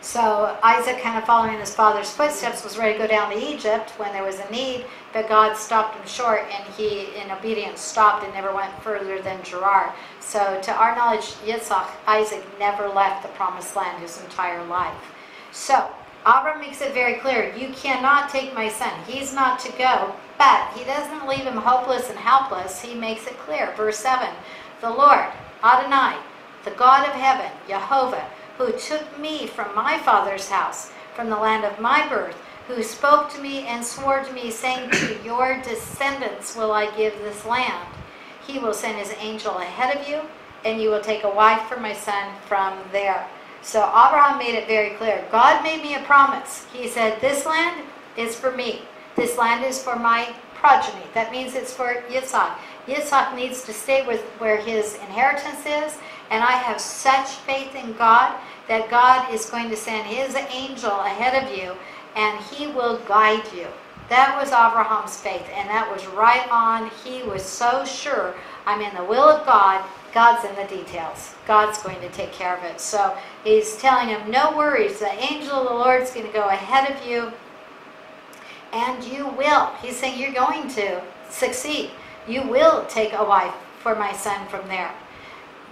So Isaac, kind of following his father's footsteps, was ready to go down to Egypt when there was a need, but God stopped him short, and he, in obedience, stopped and never went further than Gerar. So to our knowledge, Isaac never left the promised land his entire life. So Abram makes it very clear, you cannot take my son. He's not to go, but he doesn't leave him hopeless and helpless. He makes it clear. Verse 7, the Lord, Adonai, the God of heaven, Jehovah, who took me from my father's house, from the land of my birth, who spoke to me and swore to me, saying, to your descendants will I give this land. He will send his angel ahead of you, and you will take a wife for my son from there. So Abraham made it very clear. God made me a promise. He said, this land is for me. This land is for my progeny. That means it's for Yitzhak. Yitzhak needs to stay with where his inheritance is. And I have such faith in God that God is going to send his angel ahead of you, and he will guide you. That was Abraham's faith, and that was right on. He was so sure, I'm in the will of God. God's in the details. God's going to take care of it. So he's telling him, no worries. The angel of the Lord's going to go ahead of you, and you will. He's saying you're going to succeed. You will take a wife for my son from there.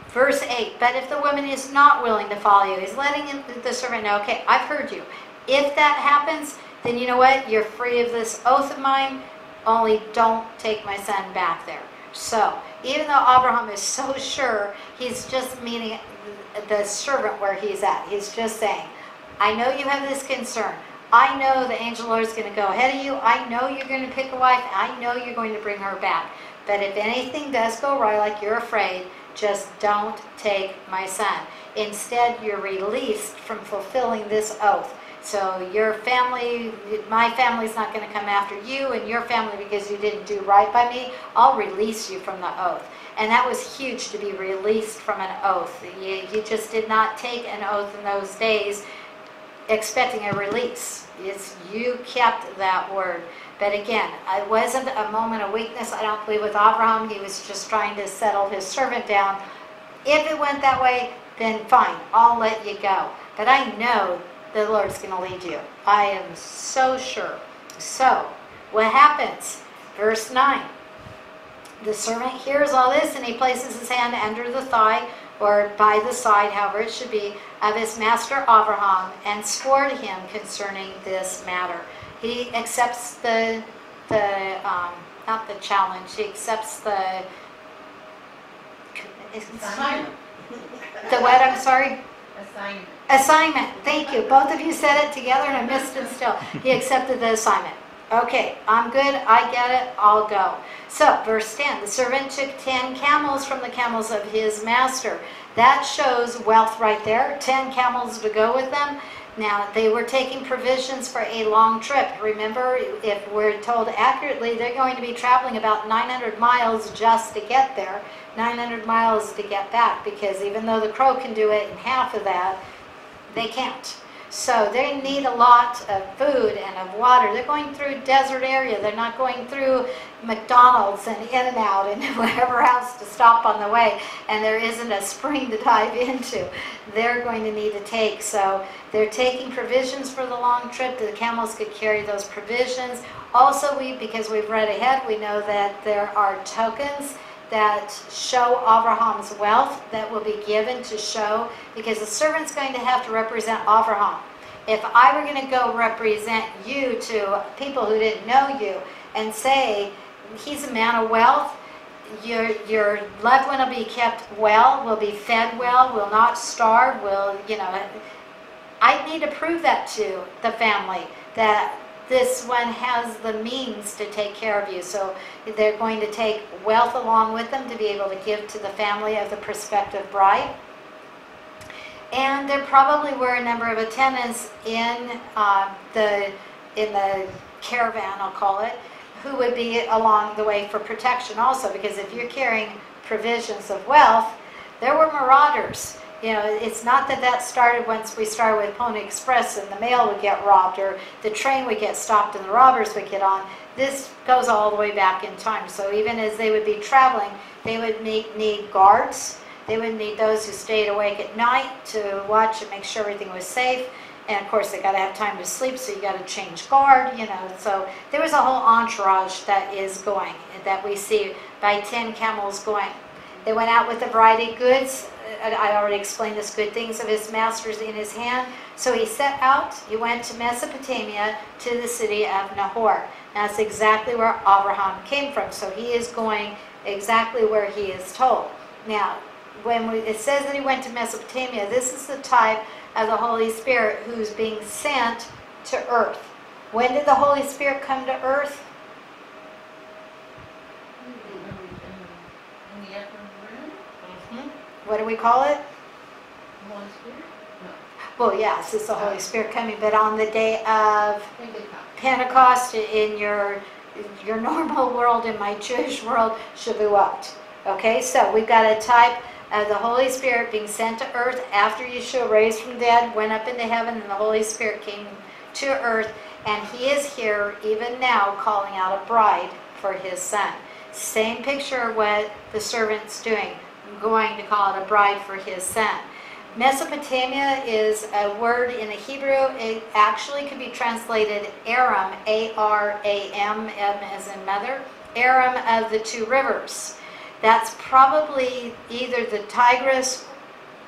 Verse 8, but if the woman is not willing to follow you, he's letting the servant know, okay, I've heard you. If that happens, then you know what? You're free of this oath of mine, only don't take my son back there. So, even though Abraham is so sure, he's just meeting the servant where he's at. He's just saying, I know you have this concern. I know the angel Lord is going to go ahead of you. I know you're going to pick a wife. I know you're going to bring her back. But if anything does go wrong, like you're afraid, just don't take my son. Instead, you're released from fulfilling this oath. So your family, my family's not going to come after you and your family because you didn't do right by me. I'll release you from the oath. And that was huge to be released from an oath. You just did not take an oath in those days expecting a release. You kept that word. But again, it wasn't a moment of weakness, I don't believe, with Abraham. He was just trying to settle his servant down. If it went that way, then fine, I'll let you go. But I know the Lord's going to lead you. I am so sure. So, what happens? Verse 9. The servant hears all this, and he places his hand under the thigh, or by the side, however it should be, of his master Abraham, and swore to him concerning this matter. He accepts not the challenge, he accepts the assignment. Thank you. Both of you said it together and I missed it still. He accepted the assignment. Okay, I'm good, I get it, I'll go. So, verse 10, the servant took 10 camels from the camels of his master. That shows wealth right there, 10 camels to go with them. Now, they were taking provisions for a long trip. Remember, if we're told accurately, they're going to be traveling about 900 miles just to get there, 900 miles to get back, because even though the crow can do it in half of that, they can't. So they need a lot of food and of water. They're going through desert area. They're not going through McDonald's and In-N-Out and whatever else to stop on the way. And there isn't a spring to dive into. They're going to need to take. So they're taking provisions for the long trip. The camels could carry those provisions. Also, because we've read ahead, we know that there are tokens that show Avraham's wealth that will be given to show, because the servant's going to have to represent Avraham. If I were going to go represent you to people who didn't know you and say, he's a man of wealth, your loved one will be kept well, will be fed well, will not starve, will, you know, I need to prove that to the family, that this one has the means to take care of you. So they're going to take wealth along with them to be able to give to the family of the prospective bride. And there probably were a number of attendants in the caravan, I'll call it, who would be along the way for protection also, because if you're carrying provisions of wealth, there were marauders. You know, it's not that started once we started with Pony Express and the mail would get robbed or the train would get stopped and the robbers would get on. This goes all the way back in time. So even as they would be traveling, they would need guards. They would need those who stayed awake at night to watch and make sure everything was safe. And of course, they got to have time to sleep, so you got to change guard, you know. So there was a whole entourage that is going, that we see by 10 camels going. They went out with a variety of goods. I already explained this, good things of his master's in his hand. So he set out, he went to Mesopotamia, to the city of Nahor. That's exactly where Avraham came from. So he is going exactly where he is told. Now, when it says that he went to Mesopotamia, this is the type of the Holy Spirit who's being sent to earth. When did the Holy Spirit come to earth? What do we call it? Holy Spirit? No. Well, yes, it's the Holy Spirit coming, but on the day of Pentecost in your normal world, in my Jewish world, Shavuot. Okay, so we've got a type of the Holy Spirit being sent to earth after Yeshua raised from the dead, went up into heaven, and the Holy Spirit came to earth, and he is here even now calling out a bride for his son. Same picture of what the servant's doing. Going to call it a bride for his son. Mesopotamia is a word in the Hebrew. It actually could be translated Aram, A-R-A-M, M as in mother, Aram of the two rivers. That's probably either the Tigris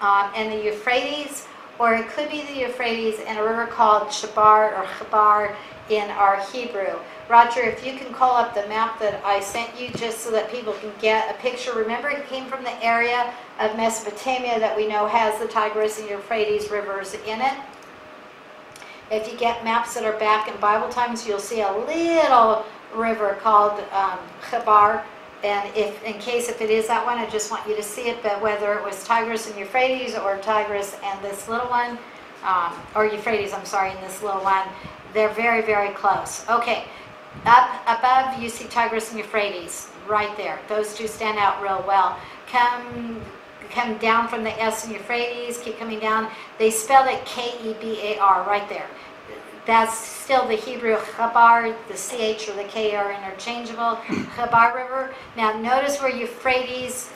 and the Euphrates, or it could be the Euphrates and a river called Chabar or Chabar in our Hebrew. Roger, if you can call up the map that I sent you just so that people can get a picture. Remember, it came from the area of Mesopotamia that we know has the Tigris and Euphrates rivers in it. If you get maps that are back in Bible times, you'll see a little river called Chabar. And in case it is that one, I just want you to see it. But whether it was Tigris and Euphrates, or Tigris and this little one, or Euphrates, I'm sorry, and this little one, they're very, very close. Okay, up above you see Tigris and Euphrates, right there. Those two stand out real well. Come down from the S and Euphrates, keep coming down. They spelled it K-E-B-A-R, right there. That's still the Hebrew Chabar, the CH or the K are interchangeable, Chabar River. Now notice where Euphrates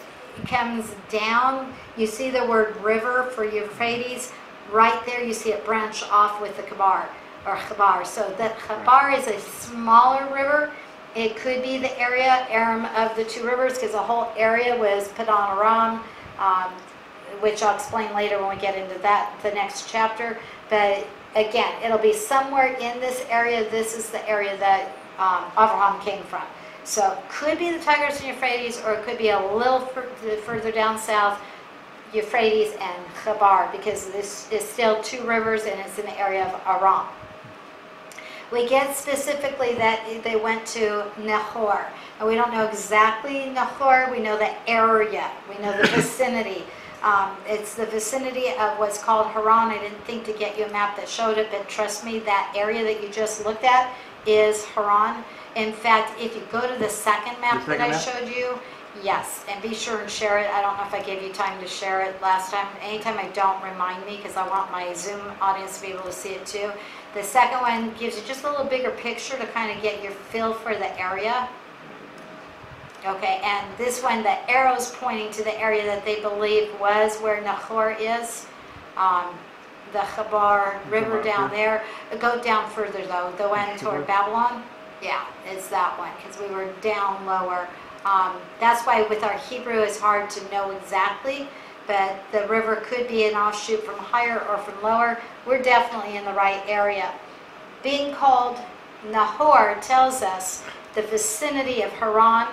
comes down, you see the word river for Euphrates, right there you see it branch off with the Chabar, or Chabar. So the Chabar is a smaller river. It could be the area, Aram of the two rivers, because the whole area was Padan Aram, which I'll explain later when we get into that, the next chapter. But again, it'll be somewhere in this area. This is the area that Avraham came from. So it could be the Tigris and Euphrates, or it could be a little further down south, Euphrates and Chabar, because this is still two rivers and it's in the area of Aram. We get specifically that they went to Nahor. And we don't know exactly Nahor. We know the area. We know the vicinity. It's the vicinity of what's called Haran. I didn't think to get you a map that showed it, but trust me, that area that you just looked at is Haran. In fact, if you go to the second map that I showed you, Yes, and be sure and share it. I don't know if I gave you time to share it last time. Anytime I don't, remind me, because I want my Zoom audience to be able to see it too. The second one gives you just a little bigger picture to kind of get your feel for the area. Okay, and this one, the arrow's pointing to the area that they believe was where Nahor is. The Chabar River down there. Go down further though, the one toward Babylon. Yeah, it's that one, because we were down lower. That's why with our Hebrew it's hard to know exactly, but the river could be an offshoot from higher or from lower. We're definitely in the right area. Being called Nahor tells us the vicinity of Haran.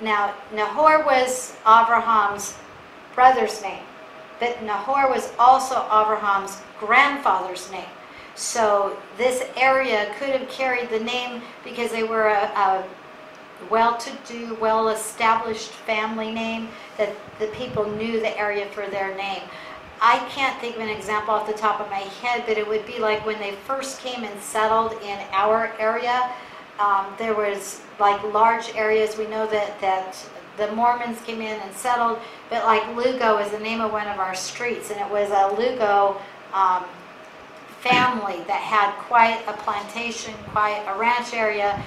Now, Nahor was Abraham's brother's name, but Nahor was also Abraham's grandfather's name. So this area could have carried the name because they were a well-to-do, well-established family name that the people knew the area for their name. I can't think of an example off the top of my head, but it would be like when they first came and settled in our area, there was like large areas. We know that the Mormons came in and settled, but like Lugo is the name of one of our streets, and it was a Lugo family that had quite a plantation, quite a ranch area.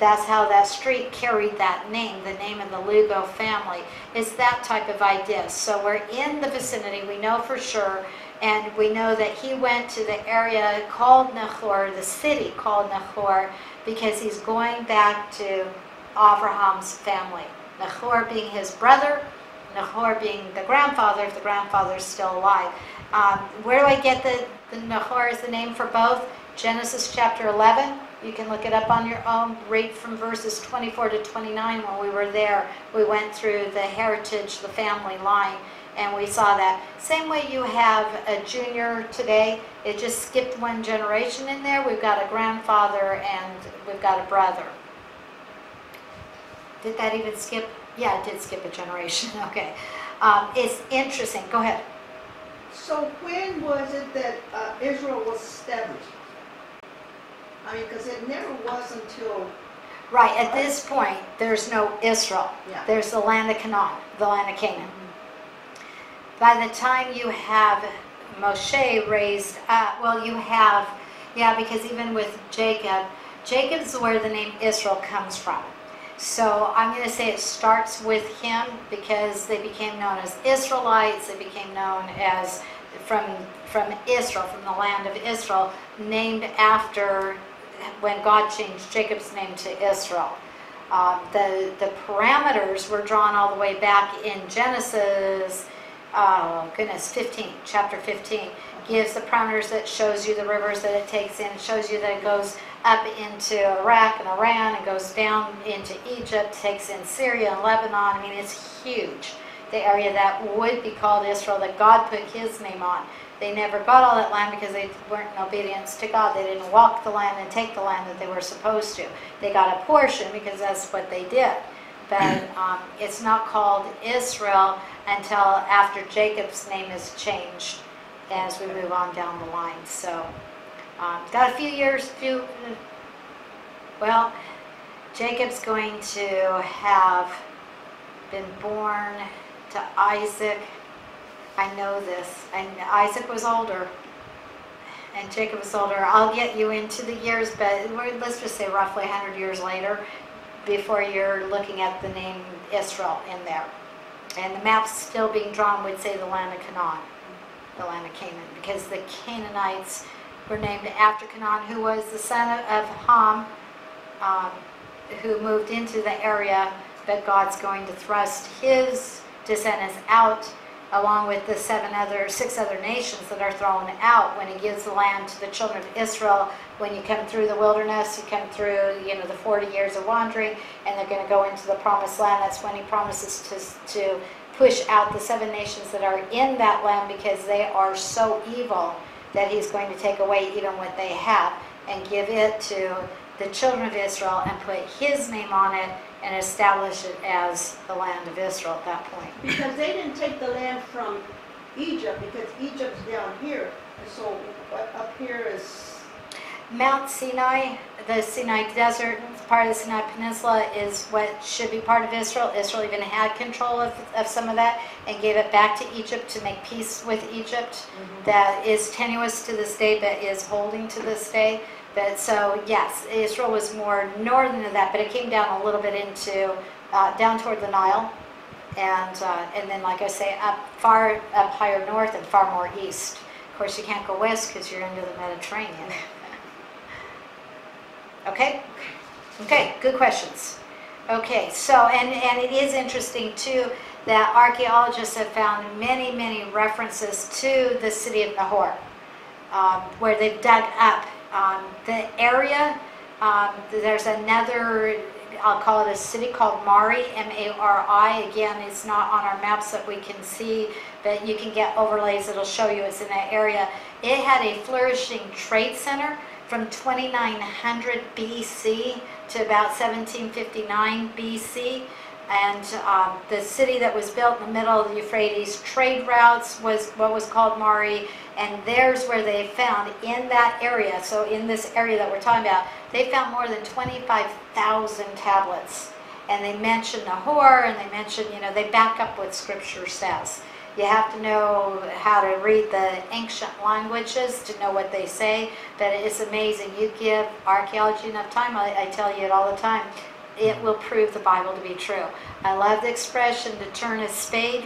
That's how that street carried that name, the name of the Lugo family. It's that type of idea. So we're in the vicinity, we know for sure, and we know that he went to the area called Nahor, the city called Nahor, because he's going back to Abraham's family. Nahor being his brother, Nahor being the grandfather, if the grandfather's still alive. Where do I get the Nahor as the name for both? Genesis chapter 11. You can look it up on your own, read from verses 24 to 29 when we were there. We went through the heritage, the family line, and we saw that. Same way you have a junior today, it just skipped one generation in there. We've got a grandfather and we've got a brother. Did that even skip? Yeah, it did skip a generation. Okay. It's interesting. Go ahead. So when was it that Israel was established? I mean, because it never was until... Right, at this point, there's no Israel. Yeah. There's the land of Canaan, the land of Canaan. Mm-hmm. By the time you have Moshe raised up, well, you have, yeah, because even with Jacob, Jacob's where the name Israel comes from. So I'm going to say it starts with him because they became known as Israelites, they became known as from Israel, from the land of Israel, named after when God changed Jacob's name to Israel. The parameters were drawn all the way back in Genesis, oh goodness, 15, chapter 15, gives the parameters that shows you the rivers that it takes in, shows you that it goes up into Iraq and Iran and goes down into Egypt, takes in Syria and Lebanon. I mean, it's huge. The area that would be called Israel that God put his name on. They never got all that land because they weren't in obedience to God. They didn't walk the land and take the land that they were supposed to. They got a portion because that's what they did. But it's not called Israel until after Jacob's name is changed as we move on down the line. So, got a few years, well, Jacob's going to have been born to Isaac. I know this, and Isaac was older and Jacob was older. I'll get you into the years, but let's just say roughly 100 years later before you're looking at the name Israel in there. And the maps still being drawn would say the land of Canaan, the land of Canaan, because the Canaanites were named after Canaan, who was the son of Ham, who moved into the area, but God's going to thrust his descendants out along with the six other nations that are thrown out when he gives the land to the children of Israel. When you come through the wilderness, you come through, you know, the 40 years of wandering, and they're going to go into the promised land. That's when he promises to push out the seven nations that are in that land because they are so evil that he's going to take away even what they have and give it to the children of Israel and put his name on it and establish it as the land of Israel at that point. Because they didn't take the land from Egypt, because Egypt's down here, and so up here is... Mount Sinai, the Sinai Desert, part of the Sinai Peninsula is what should be part of Israel. Israel even had control of some of that and gave it back to Egypt to make peace with Egypt. Mm-hmm. That is tenuous to this day, but is holding to this day. But so, yes, Israel was more northern of that, but it came down a little bit into, down toward the Nile. And then, like I say, up higher north and far more east. Of course, you can't go west because you're into the Mediterranean. Okay? Okay, good questions. Okay, so, and it is interesting, too, that archaeologists have found many, many references to the city of Nahor, where they've dug up the area. There's another, I'll call it a city called Mari, M-A-R-I. Again, it's not on our maps that we can see, but you can get overlays that'll show you it's in that area. It had a flourishing trade center from 2900 BC to about 1759 BC. And the city that was built in the middle of the Euphrates trade routes was what was called Mari, and there's where they found in that area, so in this area that we're talking about, they found more than 25,000 tablets. And they mentioned Nahor, and they mentioned, you know, they back up what scripture says. You have to know how to read the ancient languages to know what they say, but it's amazing. You give archaeology enough time, I tell you it all the time, it will prove the Bible to be true. I love the expression to turn a spade,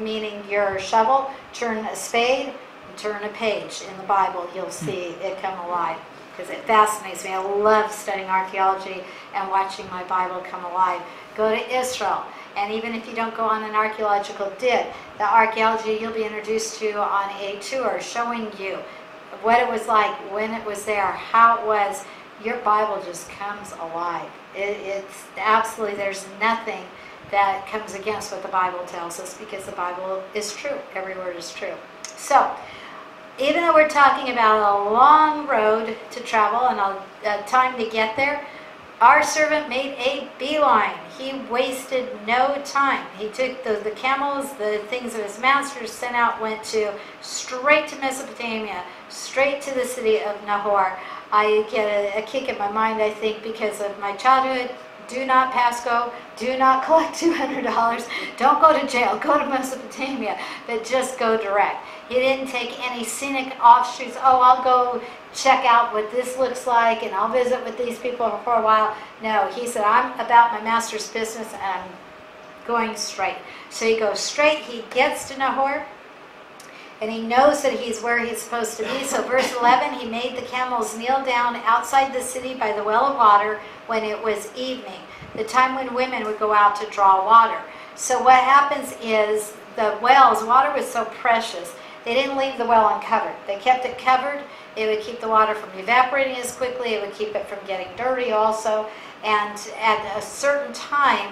meaning your shovel, turn a spade, and turn a page in the Bible. You'll see it come alive because it fascinates me. I love studying archaeology and watching my Bible come alive. Go to Israel, and even if you don't go on an archaeological dig, the archaeology you'll be introduced to on a tour showing you what it was like, when it was there, how it was. Your Bible just comes alive. It's absolutely, there's nothing that comes against what the Bible tells us because the Bible is true. Every word is true. So, even though we're talking about a long road to travel and a time to get there, our servant made a beeline. He wasted no time. He took the camels, the things of his masters sent out, went to straight to Mesopotamia, straight to the city of Nahor. I get a kick in my mind, I think, because of my childhood. Do not pass go. Do not collect $200. Don't go to jail. Go to Mesopotamia. But just go direct. He didn't take any scenic offshoots. Oh, I'll go check out what this looks like, and I'll visit with these people for a while. No, he said, I'm about my master's business, and I'm going straight. So he goes straight. He gets to Nahor. And he knows that he's where he's supposed to be. So verse 11, he made the camels kneel down outside the city by the well of water when it was evening, the time when women would go out to draw water. So what happens is the wells, water was so precious, they didn't leave the well uncovered. They kept it covered. It would keep the water from evaporating as quickly. It would keep it from getting dirty also. And at a certain time,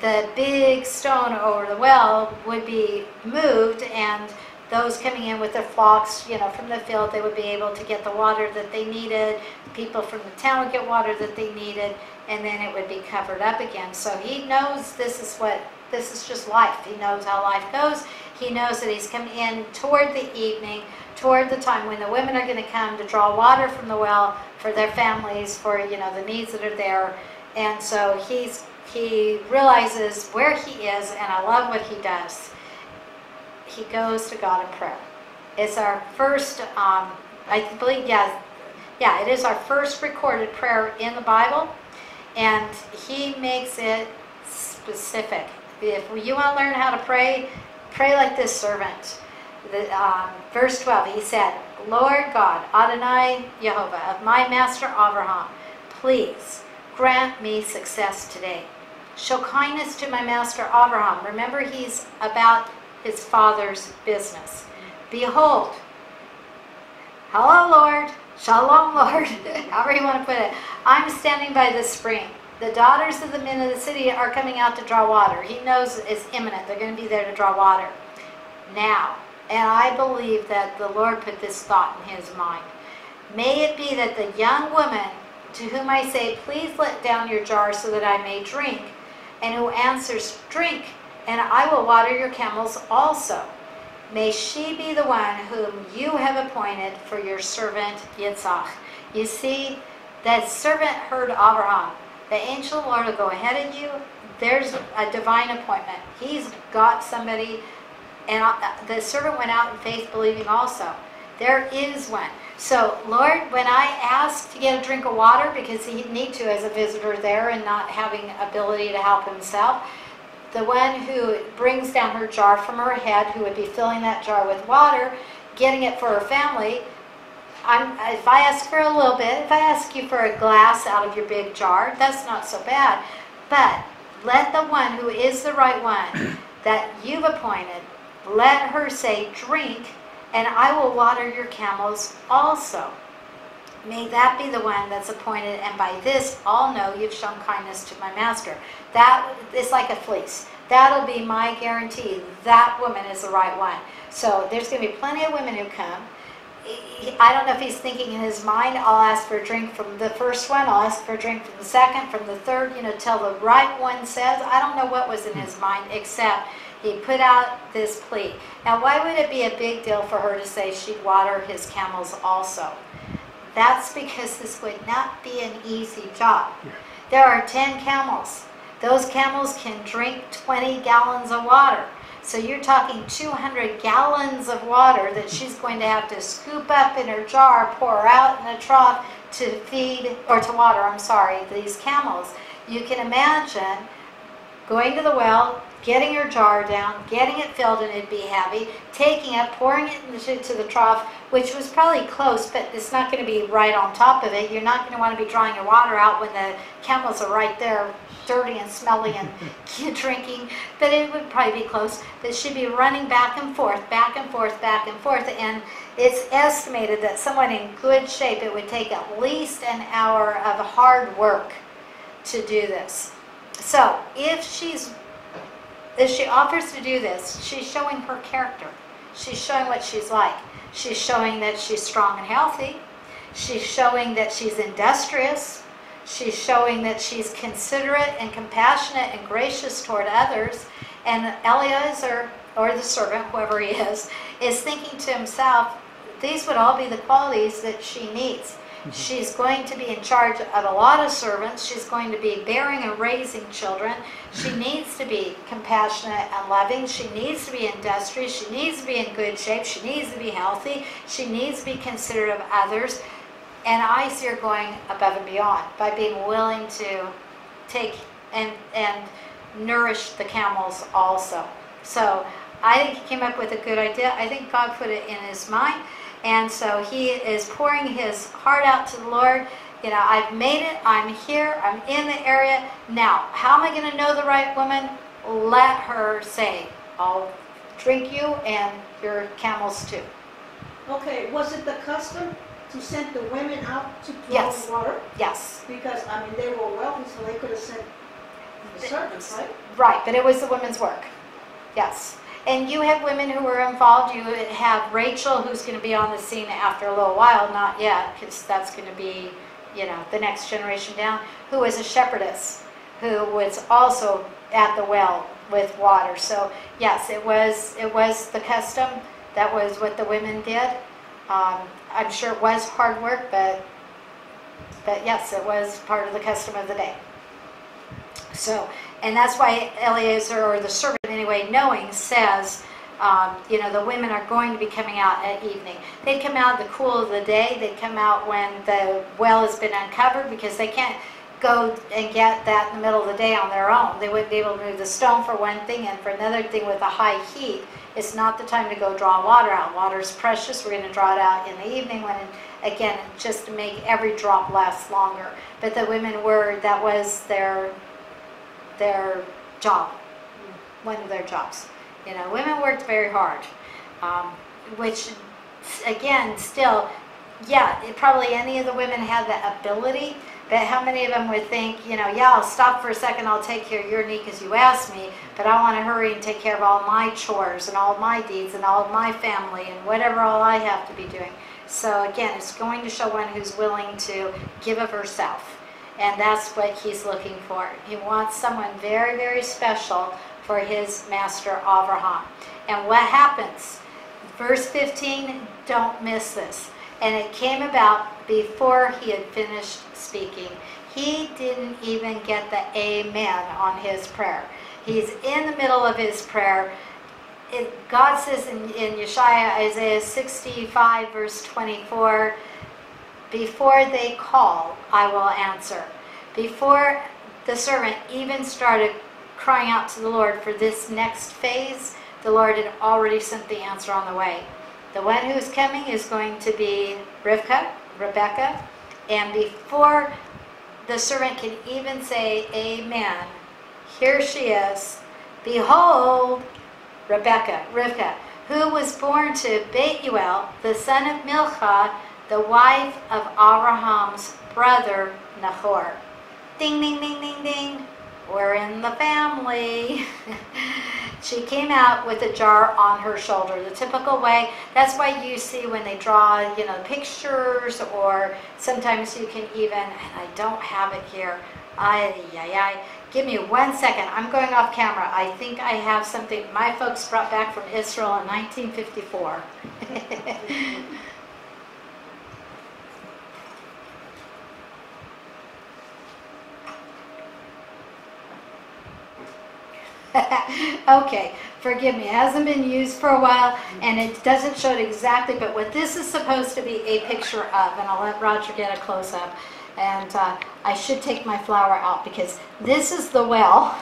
the big stone over the well would be moved, and those coming in with their flocks, you know, from the field, they would be able to get the water that they needed. People from the town would get water that they needed, and then it would be covered up again. So he knows this is just life. He knows how life goes. He knows that he's coming in toward the evening, toward the time when the women are going to come to draw water from the well for their families, for, you know, the needs that are there. And so he realizes where he is, and I love what he does. He goes to God in prayer. It's our first, I believe, yeah, it is our first recorded prayer in the Bible, and he makes it specific. If you want to learn how to pray, pray like this servant. Verse 12, he said, Lord God, Adonai Yehovah, of my master Avraham, please grant me success today. Show kindness to my master Avraham. Remember, he's about his father's business. Behold, hello, Lord, shalom, Lord, however you want to put it. I'm standing by the spring. The daughters of the men of the city are coming out to draw water. He knows it's imminent. They're going to be there to draw water now. And I believe that the Lord put this thought in his mind. May it be that the young woman to whom I say, please let down your jar so that I may drink, and who answers, drink, and I will water your camels also. May she be the one whom you have appointed for your servant Yitzhak. You see, that servant heard Avraham. The angel of the Lord will go ahead of you. There's a divine appointment. He's got somebody, and the servant went out in faith, believing also. There is one. So, Lord, when I asked to get a drink of water, because he'd need to as a visitor there and not having ability to help himself, the one who brings down her jar from her head, who would be filling that jar with water, getting it for her family, if I ask for a little bit, if I ask you for a glass out of your big jar, that's not so bad. But let the one who is the right one that you've appointed, let her say, drink, and I will water your camels also. May that be the one that's appointed, and by this all know you've shown kindness to my master. That is like a fleece. That'll be my guarantee. That woman is the right one. So there's going to be plenty of women who come. I don't know if he's thinking in his mind, I'll ask for a drink from the first one, I'll ask for a drink from the second, from the third, you know, till the right one says. I don't know what was in his mind, except he put out this plea. Now, why would it be a big deal for her to say she'd water his camels also? That's because this would not be an easy job. There are 10 camels. Those camels can drink 20 gallons of water. So you're talking 200 gallons of water that she's going to have to scoop up in her jar, pour out in a trough to feed, or to water, I'm sorry, these camels. You can imagine going to the well, getting your jar down, getting it filled, and it'd be heavy, taking it, pouring it into the trough, which was probably close, but it's not going to be right on top of it. You're not going to want to be drawing your water out when the camels are right there, dirty and smelly and drinking, but it would probably be close. But she'd be running back and forth, back and forth, back and forth, and it's estimated that someone in good shape, it would take at least an hour of hard work to do this. So if she offers to do this, she's showing her character. She's showing what she's like. She's showing that she's strong and healthy. She's showing that she's industrious. She's showing that she's considerate and compassionate and gracious toward others. And Eliezer, or the servant, whoever he is thinking to himself, these would all be the qualities that she needs. She's going to be in charge of a lot of servants. She's going to be bearing and raising children. She needs to be compassionate and loving. She needs to be industrious. She needs to be in good shape. She needs to be healthy. She needs to be considerate of others. And I see her going above and beyond by being willing to take and nourish the camels also. So I think he came up with a good idea. I think God put it in his mind. And so he is pouring his heart out to the Lord. You know, I've made it. I'm here. I'm in the area. Now, how am I going to know the right woman? Let her say, I'll drink you and your camels too. Okay, was it the custom to send the women out to draw water? Yes. Because, I mean, they were wealthy, so they could have sent the servants, right? Right, but it was the women's work. Yes. And you have women who were involved. You have Rachel, who's going to be on the scene after a little while, not yet, because that's going to be, you know, the next generation down, who was a shepherdess, who was also at the well with water. So yes, it was the custom. That was what the women did. I'm sure it was hard work, but yes, it was part of the custom of the day. So, and that's why Eliezer, or the servant anyway, knowing, says, you know, the women are going to be coming out at evening. They'd come out in the cool of the day. They'd come out when the well has been uncovered, because they can't go and get that in the middle of the day on their own. They wouldn't be able to move the stone for one thing, and for another thing with the high heat, it's not the time to go draw water out. Water's precious. We're going to draw it out in the evening when, again, just to make every drop last longer. But the women were, that was their job, one of their jobs. You know, women worked very hard, which, again, still, yeah, probably any of the women had the ability, but how many of them would think, you know, yeah, I'll stop for a second, I'll take care of your need because you asked me, but I want to hurry and take care of all my chores and all my deeds and all of my family and whatever all I have to be doing. So, again, it's going to show one who's willing to give of herself, and that's what he's looking for. He wants someone very, very special for his master, Avraham. And what happens? Verse 15, don't miss this. And it came about before he had finished speaking. He didn't even get the amen on his prayer. He's in the middle of his prayer. God says in Isaiah 65 verse 24, before they call, I will answer. Before the servant even started crying out to the Lord for this next phase, the Lord had already sent the answer on the way. The one who's coming is going to be Rebecca, and before the servant can even say amen, here she is. Behold, Rebecca, who was born to Bethuel, the son of Milcah, the wife of Abraham's brother Nahor. Ding, ding, ding, ding, ding. We're in the family. She came out with a jar on her shoulder. The typical way, that's why you see when they draw, you know, pictures, or sometimes you can even, and I don't have it here. Give me 1 second. I'm going off camera. I think I have something my folks brought back from Israel in 1954. Okay, forgive me. It hasn't been used for a while, and it doesn't show it exactly, but what this is supposed to be a picture of, and I'll let Roger get a close-up. And I should take my flower out, because this is the well,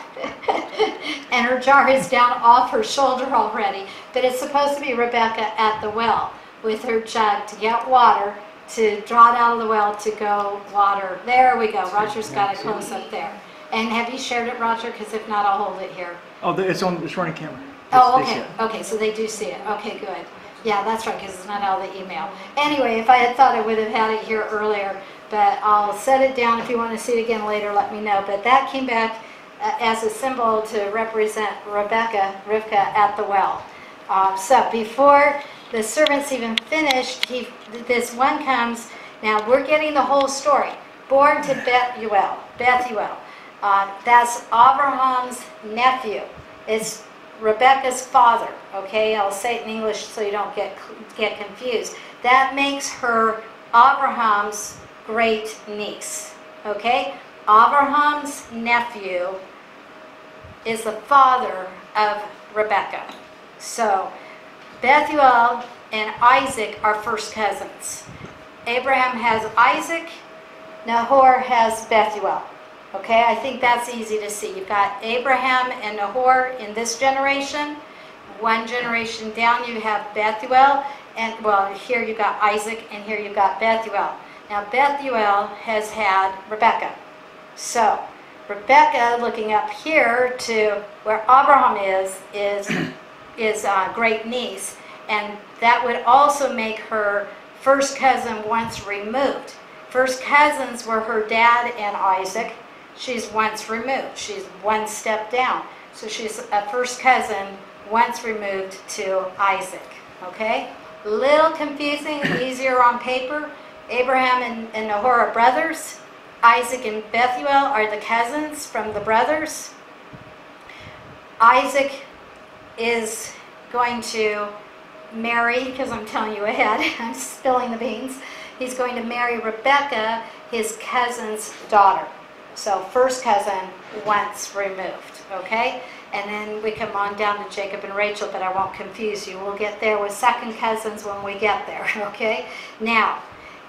and her jar is down off her shoulder already, but it's supposed to be Rebecca at the well with her jug to get water, to draw it out of the well to go water. There we go. Roger's got a close-up there. And have you shared it, Roger? Because if not, I'll hold it here. Oh, it's running camera. Oh, okay. Okay, so they do see it. Okay, good. Yeah, that's right, because it's not out of the email. Anyway, if I had thought, I would have had it here earlier, but I'll set it down. If you want to see it again later, let me know. But that came back as a symbol to represent Rivka at the well. So before the servants even finished, this one comes. Now we're getting the whole story. Born to Bethuel. That's Abraham's nephew. It's Rebecca's father, okay? I'll say it in English so you don't get confused. That makes her Abraham's great niece, okay? Abraham's nephew is the father of Rebecca. So Bethuel and Isaac are first cousins. Abraham has Isaac, Nahor has Bethuel. Okay, I think that's easy to see. You've got Abraham and Nahor in this generation. One generation down, you have Bethuel, and well, here you've got Isaac, and here you've got Bethuel. Now, Bethuel has had Rebecca. So, Rebecca, looking up here to where Abraham is a great niece, and that would also make her first cousin once removed. First cousins were her dad and Isaac. She's once removed. She's one step down. So she's a first cousin once removed to Isaac. Okay? Little confusing, easier on paper. Abraham and Nahor are brothers. Isaac and Bethuel are the cousins from the brothers. Isaac is going to marry, because I'm telling you ahead, I'm spilling the beans. He's going to marry Rebecca, his cousin's daughter. So first cousin once removed, okay? And then we come on down to Jacob and Rachel, but I won't confuse you. We'll get there with second cousins when we get there, okay? Now,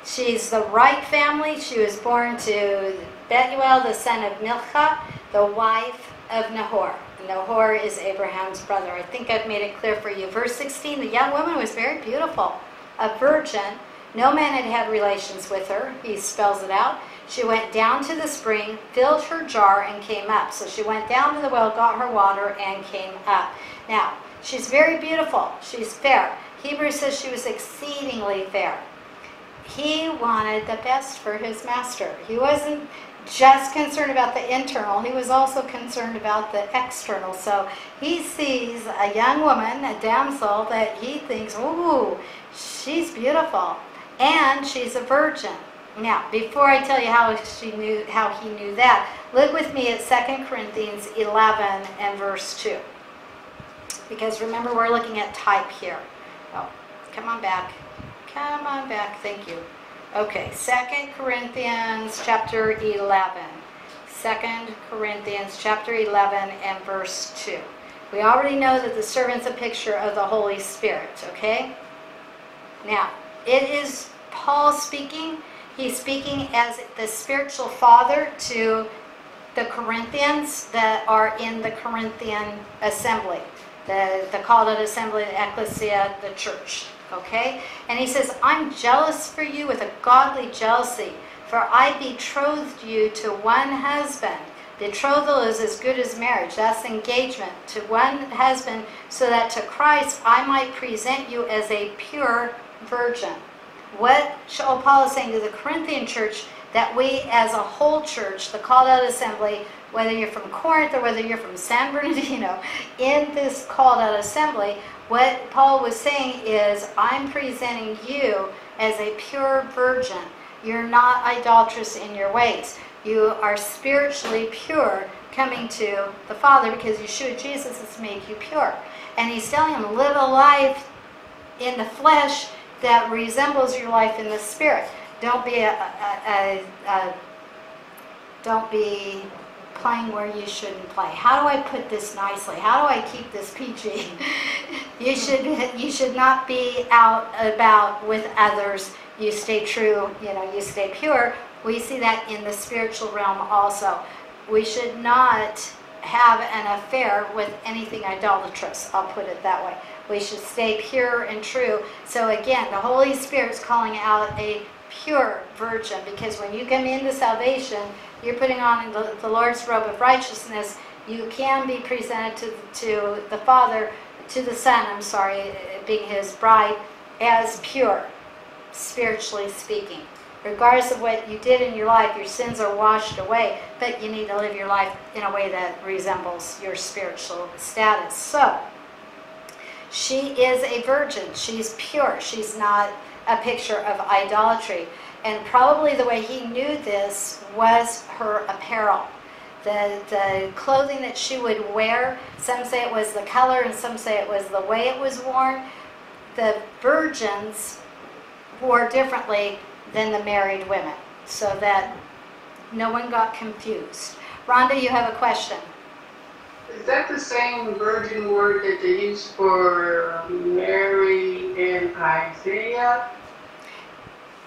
she's the right family. She was born to Bethuel, the son of Milcah, the wife of Nahor. Nahor is Abraham's brother. I think I've made it clear for you. Verse 16, the young woman was very beautiful, a virgin. No man had had relations with her. He spells it out. She went down to the spring, filled her jar, and came up. So she went down to the well, got her water, and came up. Now, she's very beautiful. She's fair. Hebrews says she was exceedingly fair. He wanted the best for his master. He wasn't just concerned about the internal. He was also concerned about the external. So he sees a young woman, a damsel, that he thinks, ooh, she's beautiful. And she's a virgin. Now, before I tell you how he knew that, look with me at 2 Corinthians 11 and verse 2. Because remember, we're looking at type here. Oh, come on back. Come on back. Thank you. Okay, 2 Corinthians chapter 11. 2 Corinthians chapter 11 and verse 2. We already know that the servant's a picture of the Holy Spirit, okay? Now, it is Paul speaking. He's speaking as the spiritual father to the Corinthians that are in the Corinthian assembly, the called out assembly, the ecclesia, the church, okay? And he says, I'm jealous for you with a godly jealousy, for I betrothed you to one husband. Betrothal is as good as marriage. That's engagement to one husband, so that to Christ I might present you as a pure virgin. What Paul is saying to the Corinthian church, that we as a whole church, the called out assembly, whether you're from Corinth or whether you're from San Bernardino, in this called out assembly, what Paul was saying is, I'm presenting you as a pure virgin. You're not idolatrous in your ways. You are spiritually pure, coming to the Father, because Yeshua Jesus has made you pure. And he's telling him, live a life in the flesh that resembles your life in the spirit. Don't be don't be playing where you shouldn't play. How do I put this nicely? How do I keep this PG? You should not be out about with others. You stay true, you know, you stay pure. We see that in the spiritual realm also. We should not have an affair with anything idolatrous. I'll put it that way. We should stay pure and true. So again, the Holy Spirit's calling out a pure virgin, because when you come into salvation, you're putting on the Lord's robe of righteousness. You can be presented to the Father, to the Son, I'm sorry, being his bride, as pure, spiritually speaking. Regardless of what you did in your life, your sins are washed away, but you need to live your life in a way that resembles your spiritual status. So, she is a virgin. She's pure. She's not a picture of idolatry. And probably the way he knew this was her apparel. The clothing that she would wear, some say it was the color and some say it was the way it was worn. The virgins wore differently than the married women, so that no one got confused. Rhonda, you have a question. Is that the same virgin word that they use for Mary in Isaiah?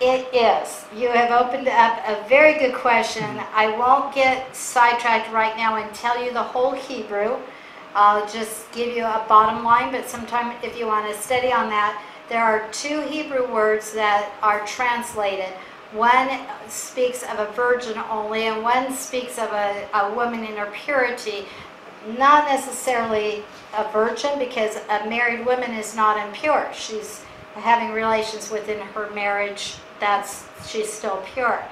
It is. You have opened up a very good question. I won't get sidetracked right now and tell you the whole Hebrew. I'll just give you a bottom line, but sometime if you want to study on that, there are two Hebrew words that are translated. One speaks of a virgin only, and one speaks of a woman in her purity. Not necessarily a virgin, because a married woman is not impure. She's having relations within her marriage. She's still pure.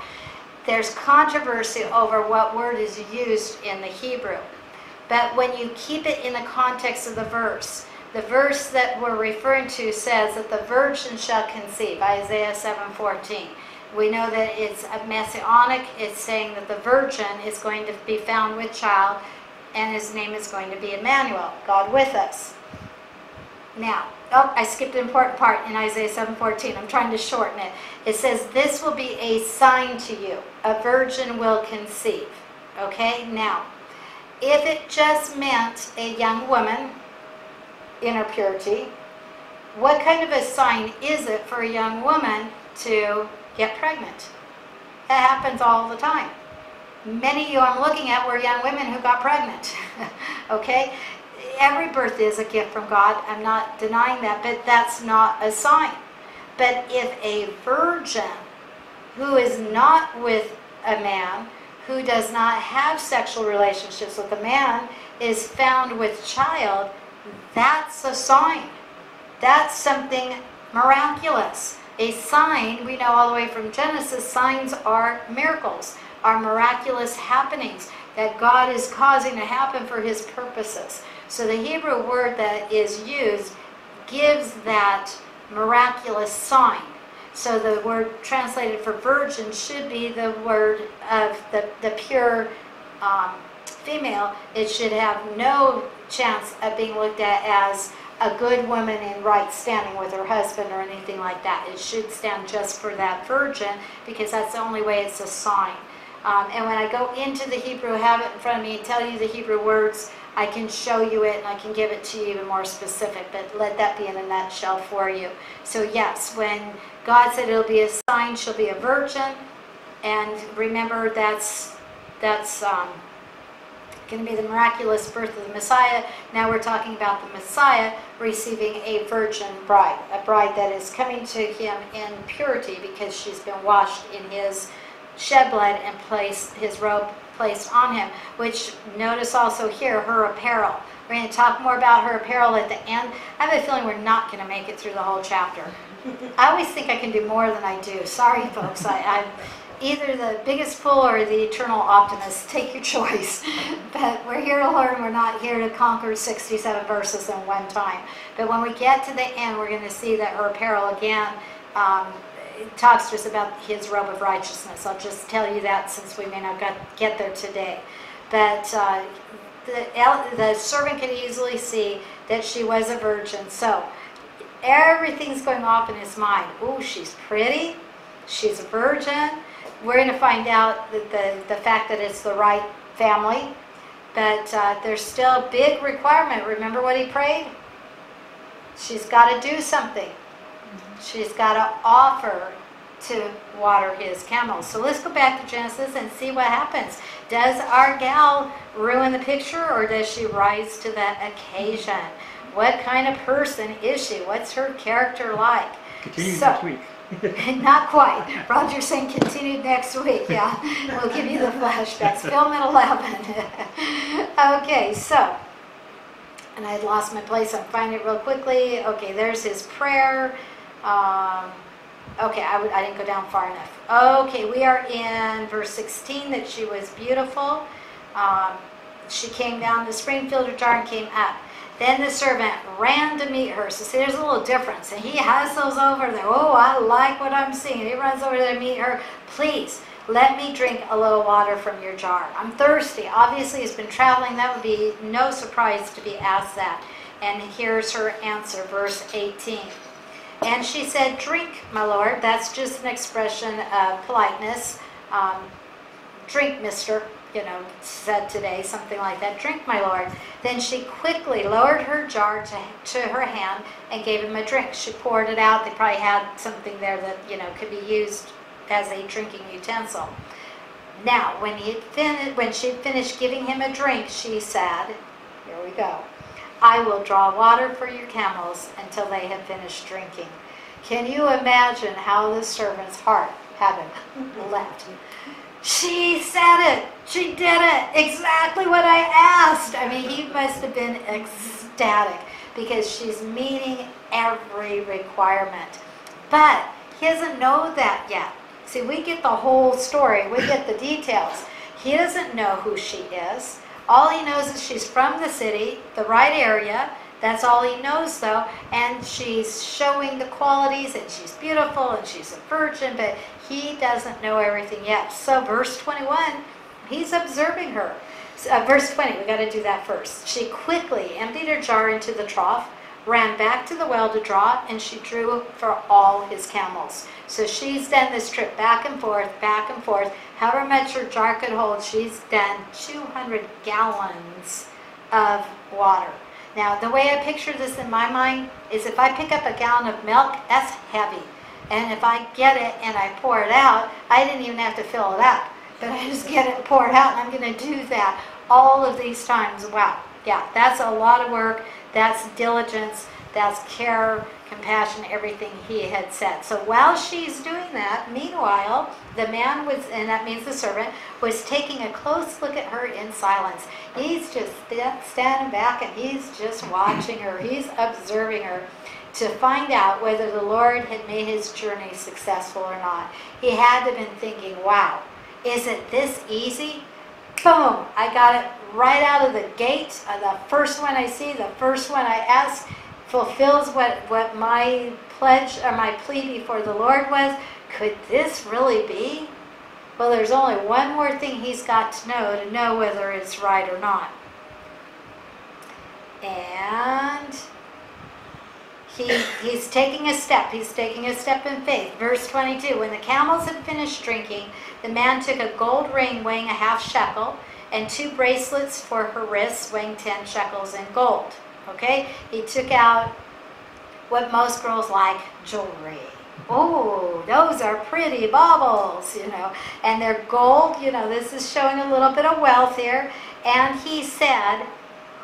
There's controversy over what word is used in the Hebrew. But when you keep it in the context of the verse, the verse that we're referring to says that the virgin shall conceive, Isaiah 7:14. We know that it's a messianic. It's saying that the virgin is going to be found with child, and his name is going to be Emmanuel, God with us. Now, oh, I skipped an important part in Isaiah 7:14. I'm trying to shorten it. It says, this will be a sign to you. A virgin will conceive. Okay, now, if it just meant a young woman in her purity, what kind of a sign is it for a young woman to get pregnant? That happens all the time. Many of you I'm looking at were young women who got pregnant. Okay? Every birth is a gift from God. I'm not denying that, but that's not a sign. But if a virgin who is not with a man, who does not have sexual relationships with a man, is found with child, that's a sign. That's something miraculous. A sign, we know all the way from Genesis, signs are miracles, are miraculous happenings that God is causing to happen for his purposes. So the Hebrew word that is used gives that miraculous sign. So the word translated for virgin should be the word of the pure female. It should have no chance of being looked at as a good woman in right standing with her husband or anything like that. It should stand just for that virgin, because that's the only way it's a sign. And when I go into the Hebrew, have it in front of me and tell you the Hebrew words, I can show you it and I can give it to you even more specific, but let that be in a nutshell for you. So yes, when God said it'll be a sign, she'll be a virgin, and remember that's going to be the miraculous birth of the Messiah. Now we're talking about the Messiah receiving a virgin bride, a bride that is coming to him in purity because she's been washed in his shed blood and his robe placed on him, which notice also here, her apparel. We're going to talk more about her apparel at the end. I have a feeling we're not going to make it through the whole chapter. I always think I can do more than I do. Sorry, folks. I'm either the biggest fool or the eternal optimist. Take your choice. But we're here to learn. We're not here to conquer 67 verses in one time. But when we get to the end, we're going to see that her apparel again talks to us about his robe of righteousness. I'll just tell you that since we may not get there today. But the servant could easily see that she was a virgin. So everything's going off in his mind. Ooh, she's pretty. She's a virgin. We're going to find out the fact that it's the right family. But there's still a big requirement. Remember what he prayed? She's got to do something. She's got to offer to water his camels. So let's go back to Genesis and see what happens. Does our gal ruin the picture, or does she rise to the occasion? What kind of person is she? What's her character like? Continue next week. Not quite. Roger's saying continue next week. Yeah, we'll give you the flashbacks. Film at 11. Okay, so, and I had lost my place. I'll find it real quickly. Okay, there's his prayer. Okay, I didn't go down far enough. Okay, we are in verse 16, that she was beautiful. She came down the spring field of Jar and came up. Then the servant ran to meet her. So see, there's a little difference. And he hustles over there. Oh, I like what I'm seeing. And he runs over there to meet her. Please, let me drink a little water from your jar. I'm thirsty. Obviously, he's been traveling. That would be no surprise to be asked that. And here's her answer, verse 18. And she said, "Drink, my lord." That's just an expression of politeness. Drink, mister. You know, said today, something like that. Drink, my lord. Then she quickly lowered her jar to her hand and gave him a drink. She poured it out. They probably had something there that, you know, could be used as a drinking utensil. Now, when she finished giving him a drink, she said, here we go, "I will draw water for your camels until they have finished drinking." Can you imagine how the servant's heart hadn't leapt? She said it. She did it. Exactly what I asked. I mean, he must have been ecstatic because she's meeting every requirement. But he doesn't know that yet. See, we get the whole story. We get the details. He doesn't know who she is. All he knows is she's from the city, the right area. That's all he knows, though. And she's showing the qualities, and she's beautiful, and she's a virgin, but he doesn't know everything yet. So verse 21, he's observing her. Verse 20, we got to do that first. She quickly emptied her jar into the trough, ran back to the well to draw, and she drew for all his camels. So she's done this trip back and forth. However much her jar could hold, she's done 200 gallons of water. Now, the way I picture this in my mind is if I pick up a gallon of milk, that's heavy. And if I get it and I pour it out, I didn't even have to fill it up. But I just get it and pour it out, and I'm going to do that all of these times. Wow. Yeah, that's a lot of work. That's diligence, that's care, compassion, everything he had said. So while she's doing that, meanwhile, the man was, and that means the servant, was taking a close look at her in silence. He's just standing back and he's just watching her. He's observing her to find out whether the Lord had made his journey successful or not. He had to have been thinking, wow, is it this easy? Boom, I got it. Right out of the gate, the first one I see, the first one I ask, fulfills what my pledge or my plea before the Lord was. Could this really be? Well, there's only one more thing he's got to know whether it's right or not. And He's taking a step. He's taking a step in faith. Verse 22, when the camels had finished drinking, the man took a gold ring weighing a half shekel and two bracelets for her wrists weighing 10 shekels in gold. Okay? He took out what most girls like, jewelry. Oh, those are pretty baubles, you know. And they're gold, you know, this is showing a little bit of wealth here. And he said,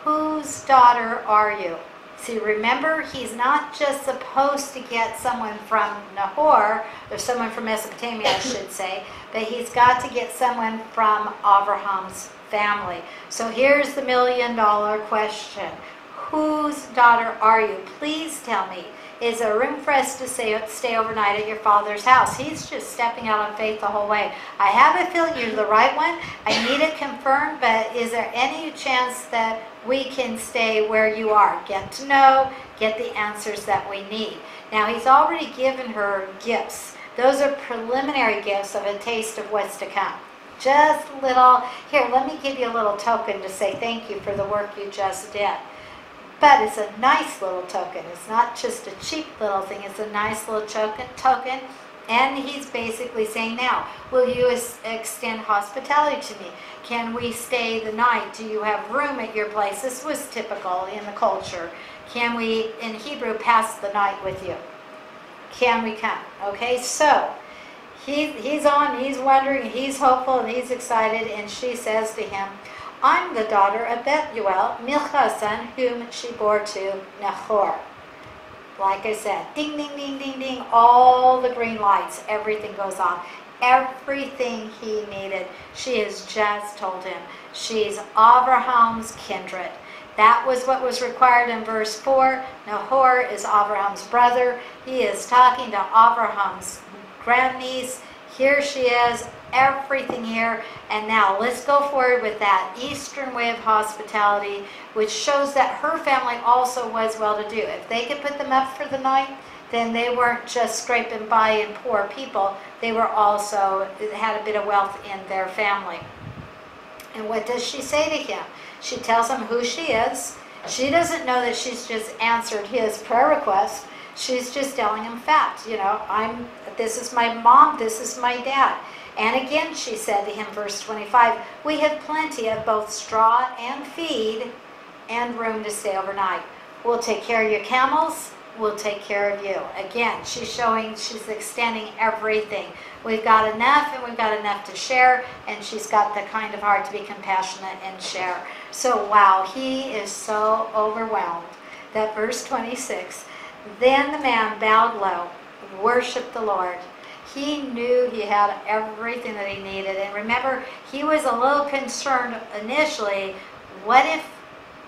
whose daughter are you? See, remember, he's not just supposed to get someone from Nahor, or someone from Mesopotamia, I should say, but he's got to get someone from Avraham's family. So here's the million-dollar question. Whose daughter are you? Please tell me. Is there room for us to stay overnight at your father's house? He's just stepping out on faith the whole way. I have a feeling you're the right one. I need it confirmed, but is there any chance that we can stay where you are? Get to know, get the answers that we need. Now, he's already given her gifts. Those are preliminary gifts of a taste of what's to come. Just a little, here, let me give you a little token to say thank you for the work you just did. But it's a nice little token. It's not just a cheap little thing. It's a nice little token. And he's basically saying now, will you extend hospitality to me? Can we stay the night? Do you have room at your place? This was typical in the culture. Can we, in Hebrew, pass the night with you? Can we come? Okay, so he's on, he's wondering, he's hopeful, and he's excited. And she says to him, I'm the daughter of Bethuel, Milcah's son, whom she bore to Nahor. Like I said, ding, ding, ding, ding, ding, all the green lights, everything goes on. Everything he needed, she has just told him. She's Avraham's kindred. That was what was required in verse 4. Nahor is Avraham's brother. He is talking to Avraham's grandniece. Here she is, everything here. And now let's go forward with that Eastern way of hospitality, which shows that her family also was well-to-do. If they could put them up for the night, then they weren't just scraping by and poor people. They were also, had a bit of wealth in their family. And what does she say to him? She tells him who she is. She doesn't know that she's just answered his prayer request. She's just telling him facts. You know, this is my mom, this is my dad. And again, she said to him, verse 25, we have plenty of both straw and feed and room to stay overnight. We'll take care of your camels. We'll take care of you. Again, she's showing, she's extending everything. We've got enough, and we've got enough to share, and she's got the kind of heart to be compassionate and share. So, wow, he is so overwhelmed that verse 26, then the man bowed low, worshiped the Lord. He knew he had everything that he needed. And remember, he was a little concerned initially. What if,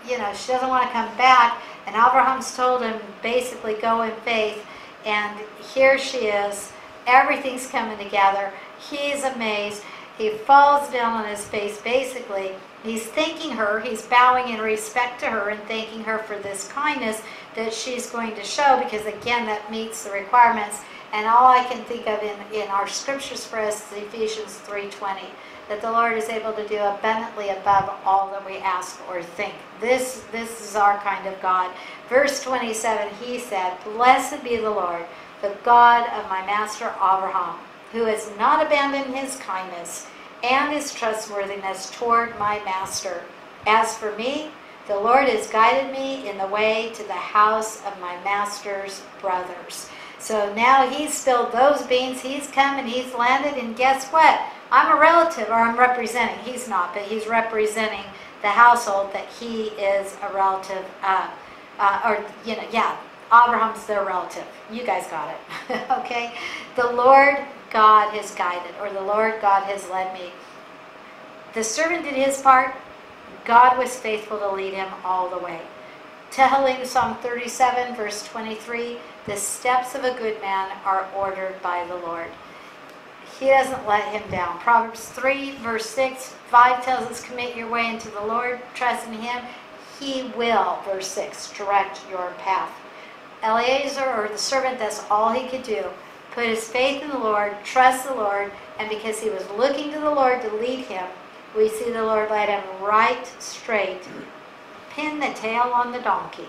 you know, she doesn't want to come back? And Abraham's told him, basically, go in faith. And here she is. Everything's coming together. He's amazed. He falls down on his face, basically. He's thanking her. He's bowing in respect to her and thanking her for this kindness that she's going to show, because, again, that meets the requirements. And all I can think of in our scriptures for us is Ephesians 3:20, that the Lord is able to do abundantly above all that we ask or think. This is our kind of God. Verse 27, he said, blessed be the Lord, the God of my master Abraham, who has not abandoned his kindness and his trustworthiness toward my master. As for me, the Lord has guided me in the way to the house of my master's brothers. So now he's spilled those beans, he's come and he's landed, and guess what? I'm a relative, or I'm representing, he's not, but he's representing the household that he is a relative of, Abraham's their relative. You guys got it, okay? The Lord God has guided, or the Lord God has led me. The servant did his part, God was faithful to lead him all the way. Tehillim, Psalm 37, verse 23, the steps of a good man are ordered by the Lord. He doesn't let him down. Proverbs 3, verse 6, 5 tells us, commit your way into the Lord, trust in him. He will, verse 6, direct your path. Eliezer, or the servant, that's all he could do. Put his faith in the Lord, trust the Lord, and because he was looking to the Lord to lead him, we see the Lord led him right straight pin the tail on the donkey.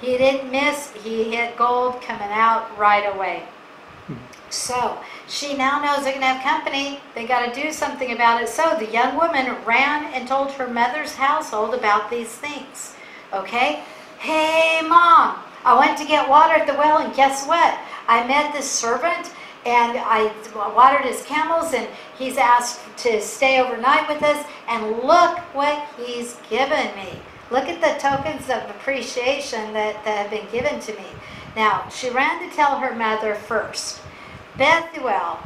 He didn't miss. He hit gold coming out right away. So she now knows they're going to have company. They got to do something about it. So the young woman ran and told her mother's household about these things. Okay? Hey, Mom, I went to get water at the well, and guess what? I met this servant, and I watered his camels, and he's asked to stay overnight with us, and look what he's given me. Look at the tokens of appreciation that have been given to me. Now, she ran to tell her mother first. Bethuel,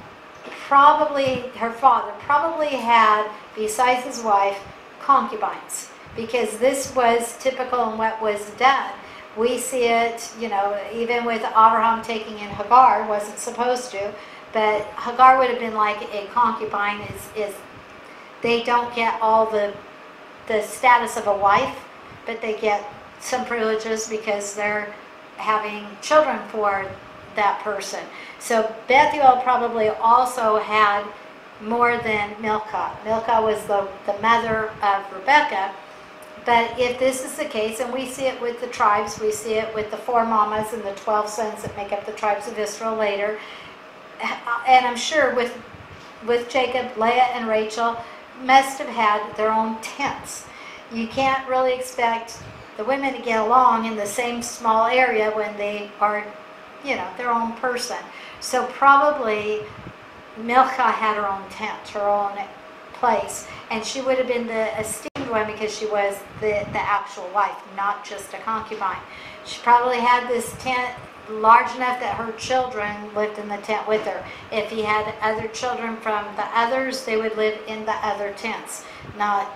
her father probably had, besides his wife, concubines, because this was typical in what was done. We see it, you know, even with Abraham taking in Hagar, wasn't supposed to, but Hagar would have been like a concubine. Is they don't get all the status of a wife, but they get some privileges because they're having children for that person. So Bethuel probably also had more than Milcah. Milcah was the mother of Rebekah. But if this is the case, and we see it with the tribes, we see it with the 4 mamas and the 12 sons that make up the tribes of Israel later, and I'm sure with Jacob, Leah and Rachel must have had their own tents. You can't really expect the women to get along in the same small area when they are, you know, their own person. So probably Milcah had her own tent, her own place, and she would have been the esteemed one because she was the actual wife, not just a concubine. She probably had this tent large enough that her children lived in the tent with her. If he had other children from the others, they would live in the other tents, not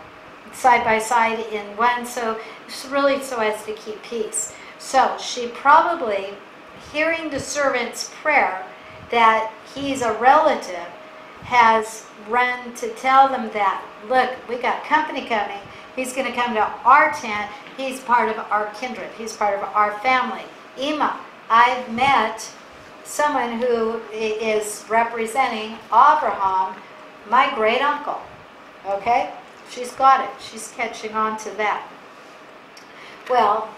side by side in one, so it's really so as to keep peace. So she probably, hearing the servant's prayer that he's a relative, has run to tell them that, look, we got company coming. He's going to come to our tent. He's part of our kindred. He's part of our family. Ima, I've met someone who is representing Abraham, my great uncle. Okay? She's got it. She's catching on to that. Well,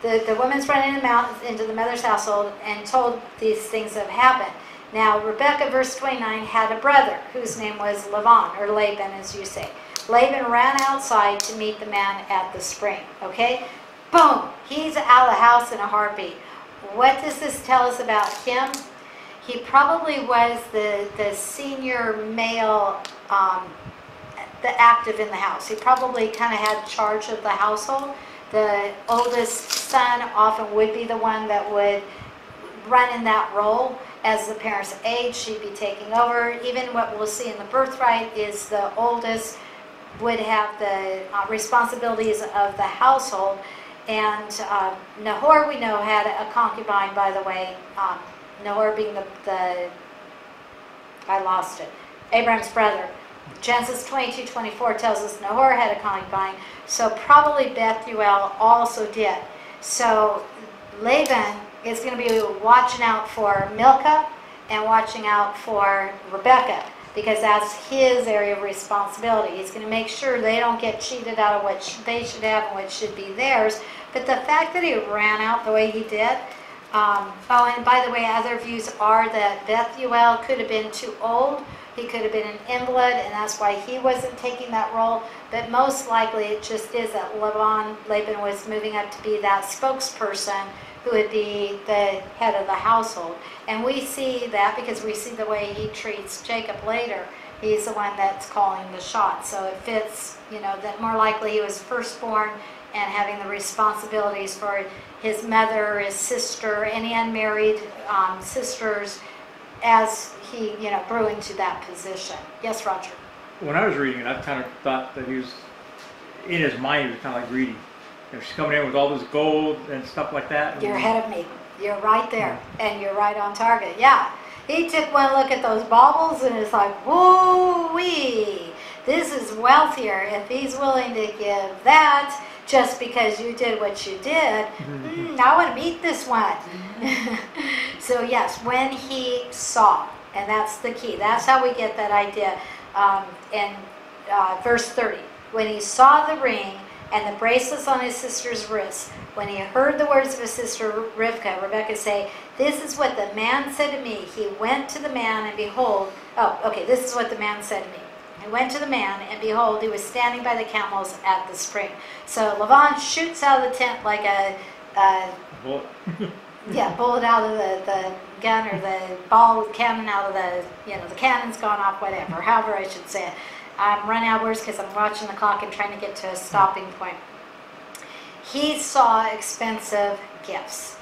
the woman's running into the mother's household and told these things have happened. Now, Rebekah, verse 29, had a brother whose name was Laban, or Laban, as you say. Laban ran outside to meet the man at the spring. Okay? Boom! He's out of the house in a heartbeat. What does this tell us about him? He probably was the senior male, the active in the house. He probably kind of had charge of the household. The oldest son often would be the one that would run in that role. As the parents age, she'd be taking over. Even what we'll see in the birthright is the oldest would have the responsibilities of the household. And Nahor, we know, had a concubine, by the way. Nahor being Abraham's brother. Genesis 22:24 tells us Nahor had a concubine, so probably Bethuel also did. So Laban is going to be watching out for Milcah and watching out for Rebekah, because that's his area of responsibility. He's going to make sure they don't get cheated out of what they should have and what should be theirs. But the fact that he ran out the way he did, oh, and by the way, other views are that Bethuel could have been too old. He could have been an invalid, and that's why he wasn't taking that role. But most likely it just is that Laban was moving up to be that spokesperson who would be the head of the household. And we see that because we see the way he treats Jacob later. He's the one that's calling the shots. So it fits, you know, that more likely he was firstborn and having the responsibilities for his mother, his sister, any unmarried sisters, as he, you know, grew into that position. Yes, Roger? When I was reading it, I kind of thought that he was, in his mind, he was kind of like greedy. If she's coming in with all this gold and stuff like that. You're ahead of me. You're right there. And you're right on target. Yeah. He took one look at those baubles and it's like, woo-wee. This is wealthier. If he's willing to give that just because you did what you did, I want to meet this one. So yes, when he saw, and that's the key. That's how we get that idea. Verse 30, when he saw the ring and the bracelets on his sister's wrists. When he heard the words of his sister Rebekah say, "This is what the man said to me." He went to the man, and behold, this is what the man said to me. He went to the man, and behold, he was standing by the camels at the spring. So Lavan shoots out of the tent like a bullet. Bullet out of the gun, or the ball cannon out of the, the cannon's gone off, whatever, however I should say it. I'm running out of words because I'm watching the clock and trying to get to a stopping point. He saw expensive gifts.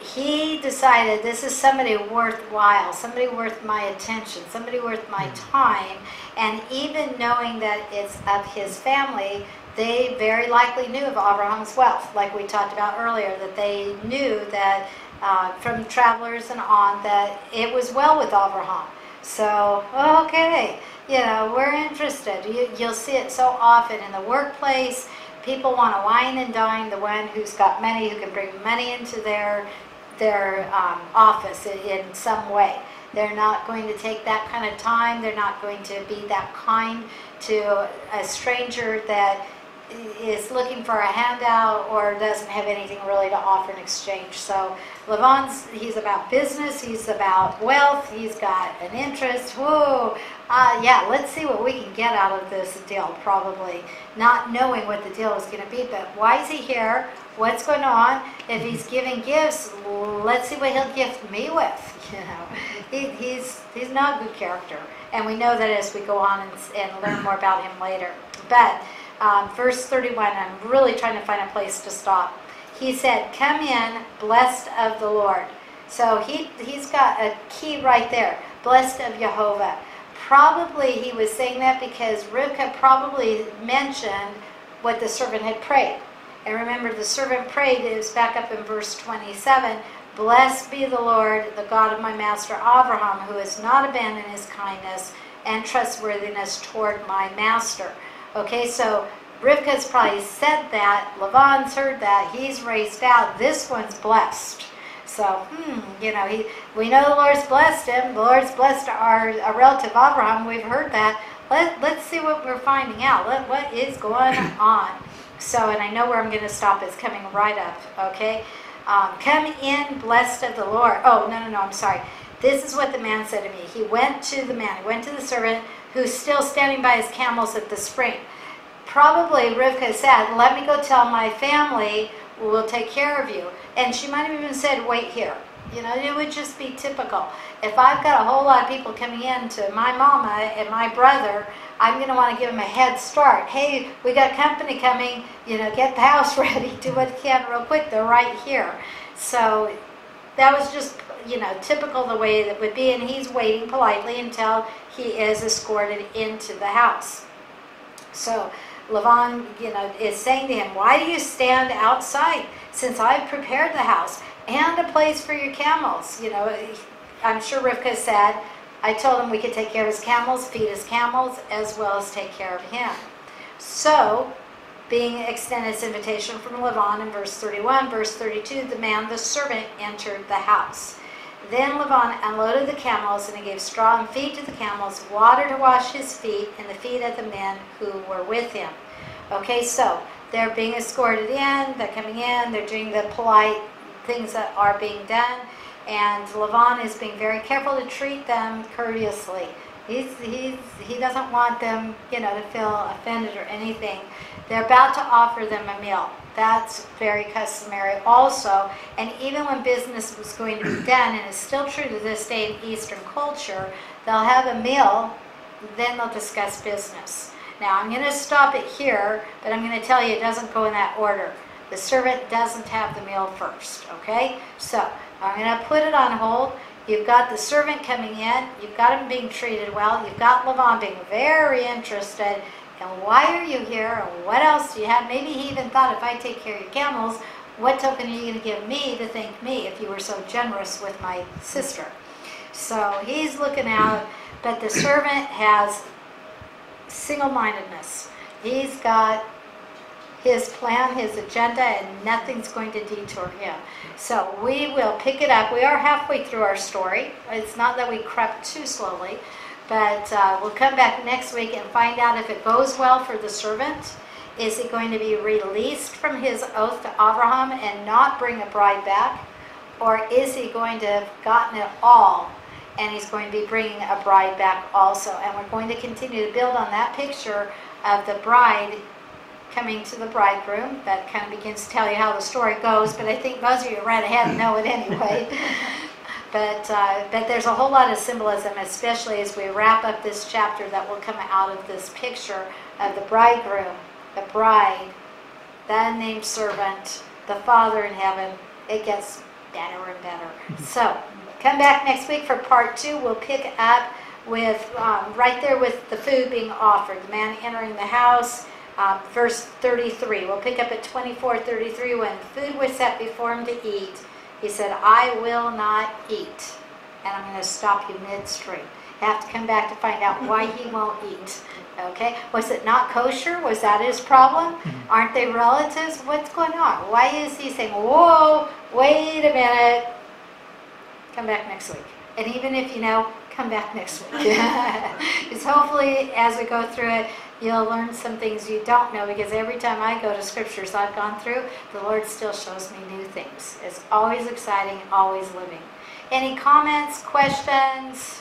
He decided this is somebody worthwhile, somebody worth my attention, somebody worth my time, and even knowing that it's of his family, they very likely knew of Abraham's wealth, like we talked about earlier, that they knew that from travelers and on that it was well with Abraham. So, okay, we're interested. You'll see it so often in the workplace. People want to wine and dine the one who's got money, who can bring money into their office in some way. They're not going to take that kind of time. They're not going to be that kind to a stranger that is looking for a handout or doesn't have anything really to offer in exchange. So Lavan's, he's about business, he's about wealth, he's got an interest. Whoa, let's see what we can get out of this deal, probably. Not knowing what the deal is going to be, but why is he here? What's going on? If he's giving gifts, let's see what he'll gift me with. He's not a good character. And we know that as we go on and learn more about him later. But verse 31, I'm really trying to find a place to stop. He said, "Come in, blessed of the Lord." So he's got a key right there, blessed of Jehovah. Probably he was saying that because Rivka probably mentioned what the servant had prayed. And remember, the servant prayed, it was back up in verse 27, "Blessed be the Lord, the God of my master Abraham, who has not abandoned his kindness and trustworthiness toward my master." Okay, so Rivka's probably said that, Lavan's heard that, he's raised out, this one's blessed. So, we know the Lord's blessed him, the Lord's blessed our relative Abraham, we've heard that. Let's see what we're finding out, what is going on. So, and I know where I'm going to stop, it's coming right up, okay? Come in, blessed of the Lord. I'm sorry. This is what the man said to me. He went to the servant, who's still standing by his camels at the spring. Probably Rivka said, "Let me go tell my family, we'll take care of you." And she might have even said, "Wait here." It would just be typical. If I've got a whole lot of people coming in to my mama and my brother, I'm going to want to give them a head start. Hey, we got company coming, get the house ready, do what you can real quick, they're right here. So that was just, typical the way that would be, and he's waiting politely until he is escorted into the house. So Lavan, is saying to him, "Why do you stand outside since I've prepared the house and a place for your camels?" I'm sure Rivka said, "I told him we could take care of his camels, feed his camels, as well as take care of him." So, being extended this invitation from Lavan in verse 31, verse 32, the man, the servant, entered the house. Then Lavan unloaded the camels, and he gave strong feed to the camels, water to wash his feet, and the feet of the men who were with him. Okay, so they're being escorted in, they're coming in, they're doing the polite things that are being done, and Lavan is being very careful to treat them courteously. He doesn't want them, to feel offended or anything. They're about to offer them a meal. That's very customary also. And even when business was going to be done, and it's still true to this day in Eastern culture, they'll have a meal, then they'll discuss business. Now, I'm going to stop it here, but I'm going to tell you it doesn't go in that order. The servant doesn't have the meal first, okay? So, I'm going to put it on hold. You've got the servant coming in. You've got him being treated well. You've got Lavan being very interested. And why are you here? What else do you have? Maybe he even thought, if I take care of your camels, what token are you going to give me to thank me if you were so generous with my sister? So he's looking out, but the servant has single-mindedness. He's got his plan, his agenda, and nothing's going to detour him. So we will pick it up. We are halfway through our story. It's not that we crept too slowly, but we'll come back next week and find out if it goes well for the servant Is he going to be released from his oath to Abraham and not bring a bride back? Or is he going to have gotten it all and he's going to be bringing a bride back also? And we're going to continue to build on that picture of the bride coming to the bridegroom. That kind of begins to tell you how the story goes, but I think most of you right ahead and know it anyway. But there's a whole lot of symbolism, especially as we wrap up this chapter, that will come out of this picture of the bridegroom, the bride, the unnamed servant, the Father in heaven. It gets better and better. So come back next week for part two. We'll pick up with right there with the food being offered, the man entering the house, verse 33. We'll pick up at 24:33. When food was set before him to eat, he said, "I will not eat." And I'm going to stop you midstream. You have to come back to find out why he won't eat. Okay? Was it not kosher? Was that his problem? Aren't they relatives? What's going on? Why is he saying, "Whoa, wait a minute"? Come back next week. And even if you know, come back next week. Because hopefully as we go through it, you'll learn some things you don't know, because every time I go to scriptures I've gone through, the Lord still shows me new things. It's always exciting, always living. Any comments, questions?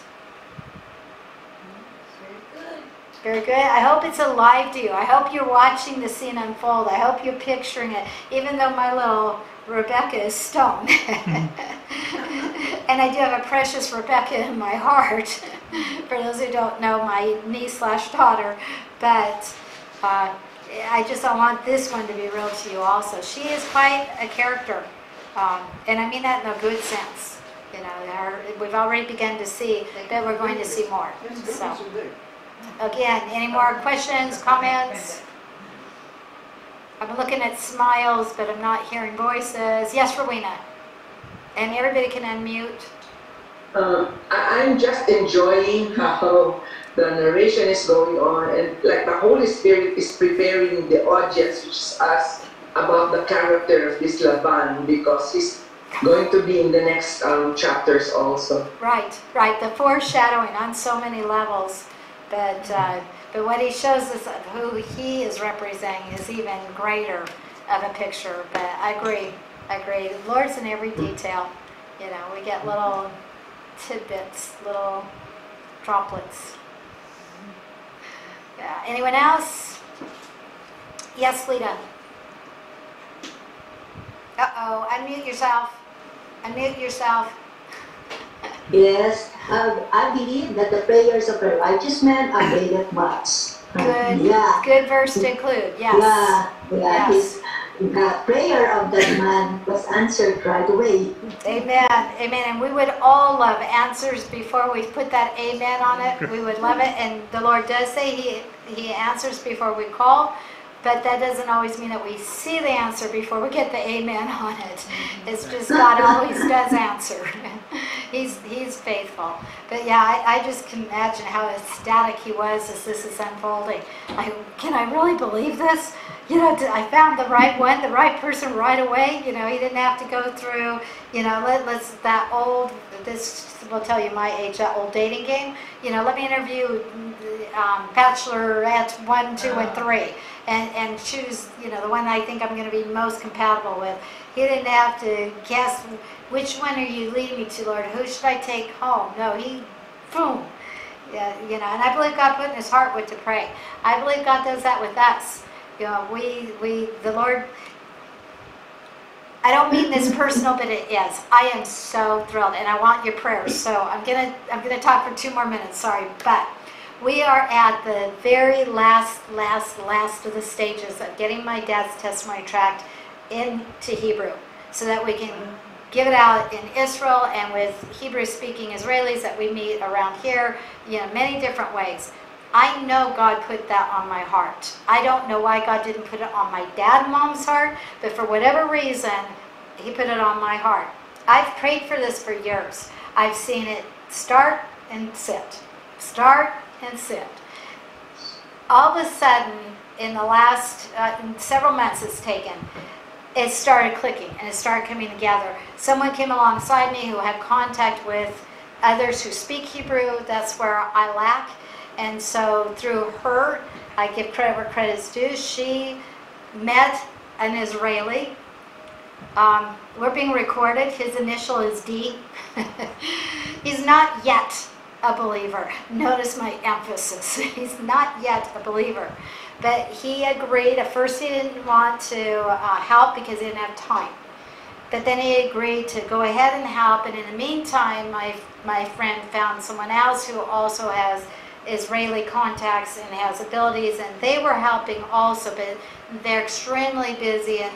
Very good. I hope it's alive to you. I hope you're watching the scene unfold. I hope you're picturing it, even though my little Rebecca is stone. And I do have a precious Rebecca in my heart. For those who don't know, my niece/daughter. But I want this one to be real to you also. She is quite a character. And I mean that in a good sense. You know, we've already begun to see, but we're going to see more. So, again, any more questions, comments? I'm looking at smiles, but I'm not hearing voices. Yes, Rowena. And everybody can unmute. I'm just enjoying how the narration is going on, and like the Holy Spirit is preparing the audience, which is us, about the character of this Laban, because he's going to be in the next chapters also. Right, right. The foreshadowing on so many levels. But what he shows us of who he is representing is even greater of a picture. But I agree. I agree. The Lord's in every detail. You know, we get little tidbits, little droplets. Yeah. Anyone else? Yes, Lita. Uh-oh. Unmute yourself. Unmute yourself. Yes. I believe that the prayers of a righteous man availeth much. Good. Yeah. Good verse to include. Yes. Yeah. Yeah. Yes. The prayer of that man was answered right away. Amen. Amen. And we would all love answers before we put that amen on it. We would love it. And the Lord does say He answers before we call. But that doesn't always mean that we see the answer before we get the amen on it. It's just God always does answer. He's faithful. But yeah, I just can imagine how ecstatic he was as this is unfolding. Like, can I really believe this? You know, I found the right one, the right person right away. You know, he didn't have to go through, you know, this will tell you my age, that old dating game. You know, let me interview bachelorettes 1, 2, and 3. And choose, you know, the one I think I'm going to be most compatible with. He didn't have to guess, which one are you leading me to, Lord? Who should I take home? No, he, boom. Yeah, you know, and I believe God put in his heart what to pray. I believe God does that with us. You know, the Lord, I don't mean this personal, but it is. I am so thrilled, and I want your prayers. So I'm gonna talk for 2 more minutes, sorry, but we are at the very last of the stages of getting my dad's testimony tract into Hebrew so that we can give it out in Israel and with Hebrew-speaking Israelis that we meet around here, you know, many different ways. I know God put that on my heart. I don't know why God didn't put it on my dad and mom's heart, but for whatever reason, he put it on my heart. I've prayed for this for years. I've seen it start and sit, start and sit. All of a sudden, in the last several months it's taken, it started clicking and it started coming together. Someone came alongside me who had contact with others who speak Hebrew. That's where I lack. And so through her, I give credit where credit is due. She met an Israeli. We're being recorded. His initial is D. He's not yet a believer. Notice my emphasis. He's not yet a believer. But he agreed. At first he didn't want to help because he didn't have time. But then he agreed to go ahead and help. And in the meantime, my friend found someone else who also has Israeli contacts and has abilities, and they were helping also, but they're extremely busy and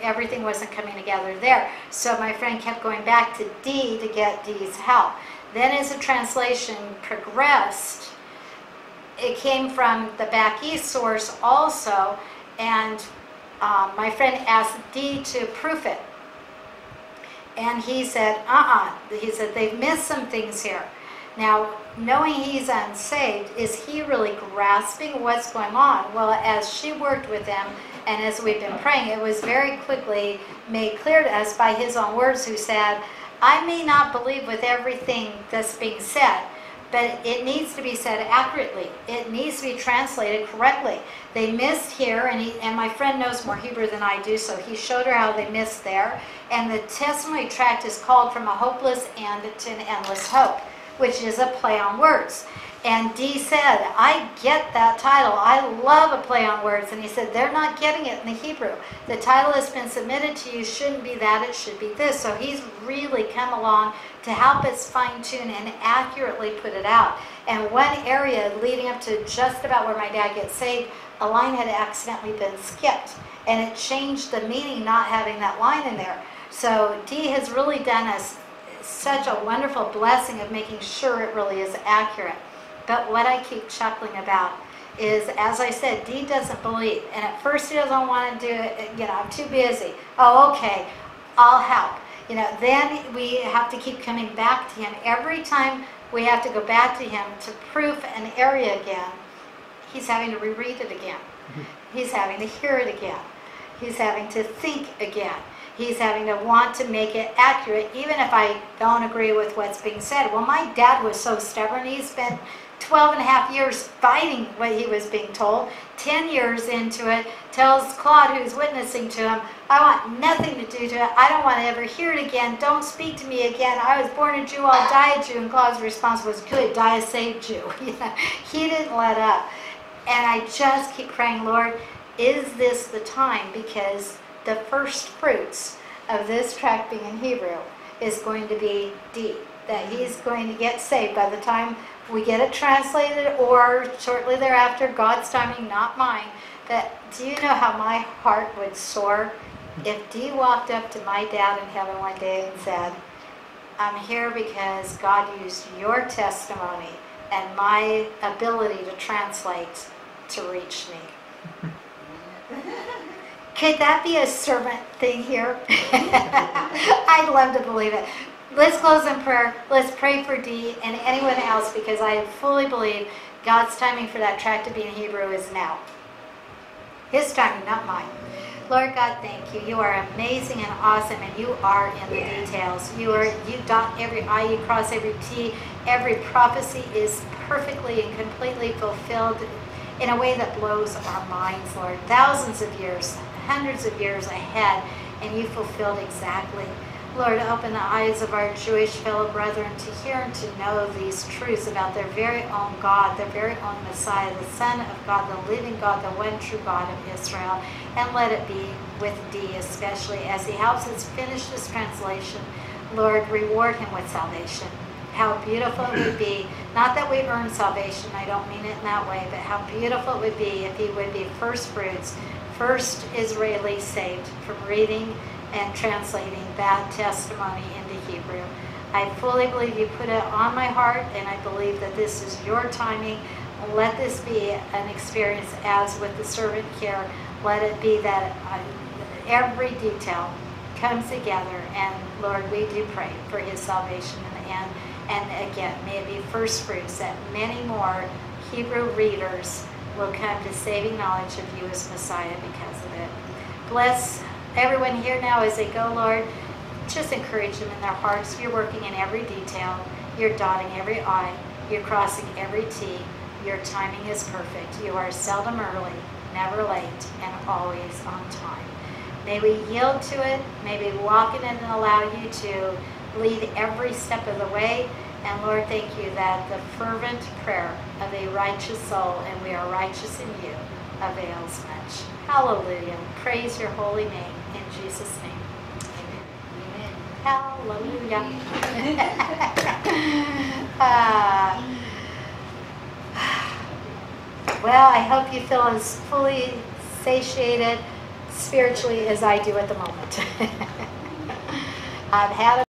everything wasn't coming together there. So my friend kept going back to D to get D's help. Then as the translation progressed, it came from the back east source also, and my friend asked D to proof it. And he said, he said, they've missed some things here. Now, knowing he's unsaved, is he really grasping what's going on? Well, as she worked with him, and as we've been praying, it was very quickly made clear to us by his own words, who said, I may not believe with everything that's being said, but it needs to be said accurately. It needs to be translated correctly. They missed here, and my friend knows more Hebrew than I do, so he showed her how they missed there. And the testimony tract is called From a Hopeless End to an Endless Hope, which is a play on words. And D said, I get that title. I love a play on words. And he said, they're not getting it in the Hebrew. The title has been submitted to you. Shouldn't be that. It should be this. So he's really come along to help us fine-tune and accurately put it out. And one area leading up to just about where my dad gets saved, a line had accidentally been skipped. And it changed the meaning not having that line in there. So D has really done us such a wonderful blessing of making sure it really is accurate. But what I keep chuckling about is, as I said, D doesn't believe. And at first he doesn't want to do it. You know, I'm too busy. Oh, okay, I'll help. You know, then we have to keep coming back to him. Every time we have to go back to him to proof an area again, he's having to reread it again. He's having to hear it again. He's having to think again. He's having to want to make it accurate, even if I don't agree with what's being said. Well, my dad was so stubborn. He spent 12 and a half years fighting what he was being told. 10 years into it, tells Claude, who's witnessing to him, I want nothing to do to it. I don't want to ever hear it again. Don't speak to me again. I was born a Jew. I'll die a Jew. And Claude's response was, good, die a saved Jew. You know, he didn't let up. And I just keep praying, Lord, is this the time? Because the first fruits of this tract being in Hebrew is going to be D, that he's going to get saved by the time we get it translated or shortly thereafter, God's timing, not mine. But do you know how my heart would soar if D walked up to my dad in heaven one day and said, I'm here because God used your testimony and my ability to translate to reach me. Could that be a servant thing here? I'd love to believe it. Let's close in prayer. Let's pray for Dee and anyone else, because I fully believe God's timing for that tract to be in Hebrew is now. His timing, not mine. Lord God, thank you. You are amazing and awesome, and you are in the details. You dot every I, you cross every T. Every prophecy is perfectly and completely fulfilled in a way that blows our minds, Lord. Thousands of years, hundreds of years ahead, and you fulfilled exactly. Lord, open the eyes of our Jewish fellow brethren to hear and to know these truths about their very own God, their very own Messiah, the Son of God, the living God, the one true God of Israel. And let it be with D, especially as he helps us finish this translation. Lord, reward him with salvation. How beautiful it would be, not that we earn salvation, I don't mean it in that way, but how beautiful it would be if he would be first fruits, first Israeli saved from reading and translating that testimony into Hebrew. I fully believe you put it on my heart, and I believe that this is your timing. Let this be an experience as with the servant here. Let it be that every detail comes together, and Lord, we do pray for his salvation in the end. And again, may it be first fruits that many more Hebrew readers will come to saving knowledge of you as Messiah because of it. Bless everyone here now as they go, Lord. Just encourage them in their hearts. You're working in every detail. You're dotting every I. You're crossing every T. Your timing is perfect. You are seldom early, never late, and always on time. May we yield to it. May we walk in it and allow you to lead every step of the way. And Lord, thank you that the fervent prayer of a righteous soul, and we are righteous in you, avails much. Hallelujah. Praise your holy name. In Jesus' name. Amen. Hallelujah. Well, I hope you feel as fully satiated spiritually as I do at the moment. I've had a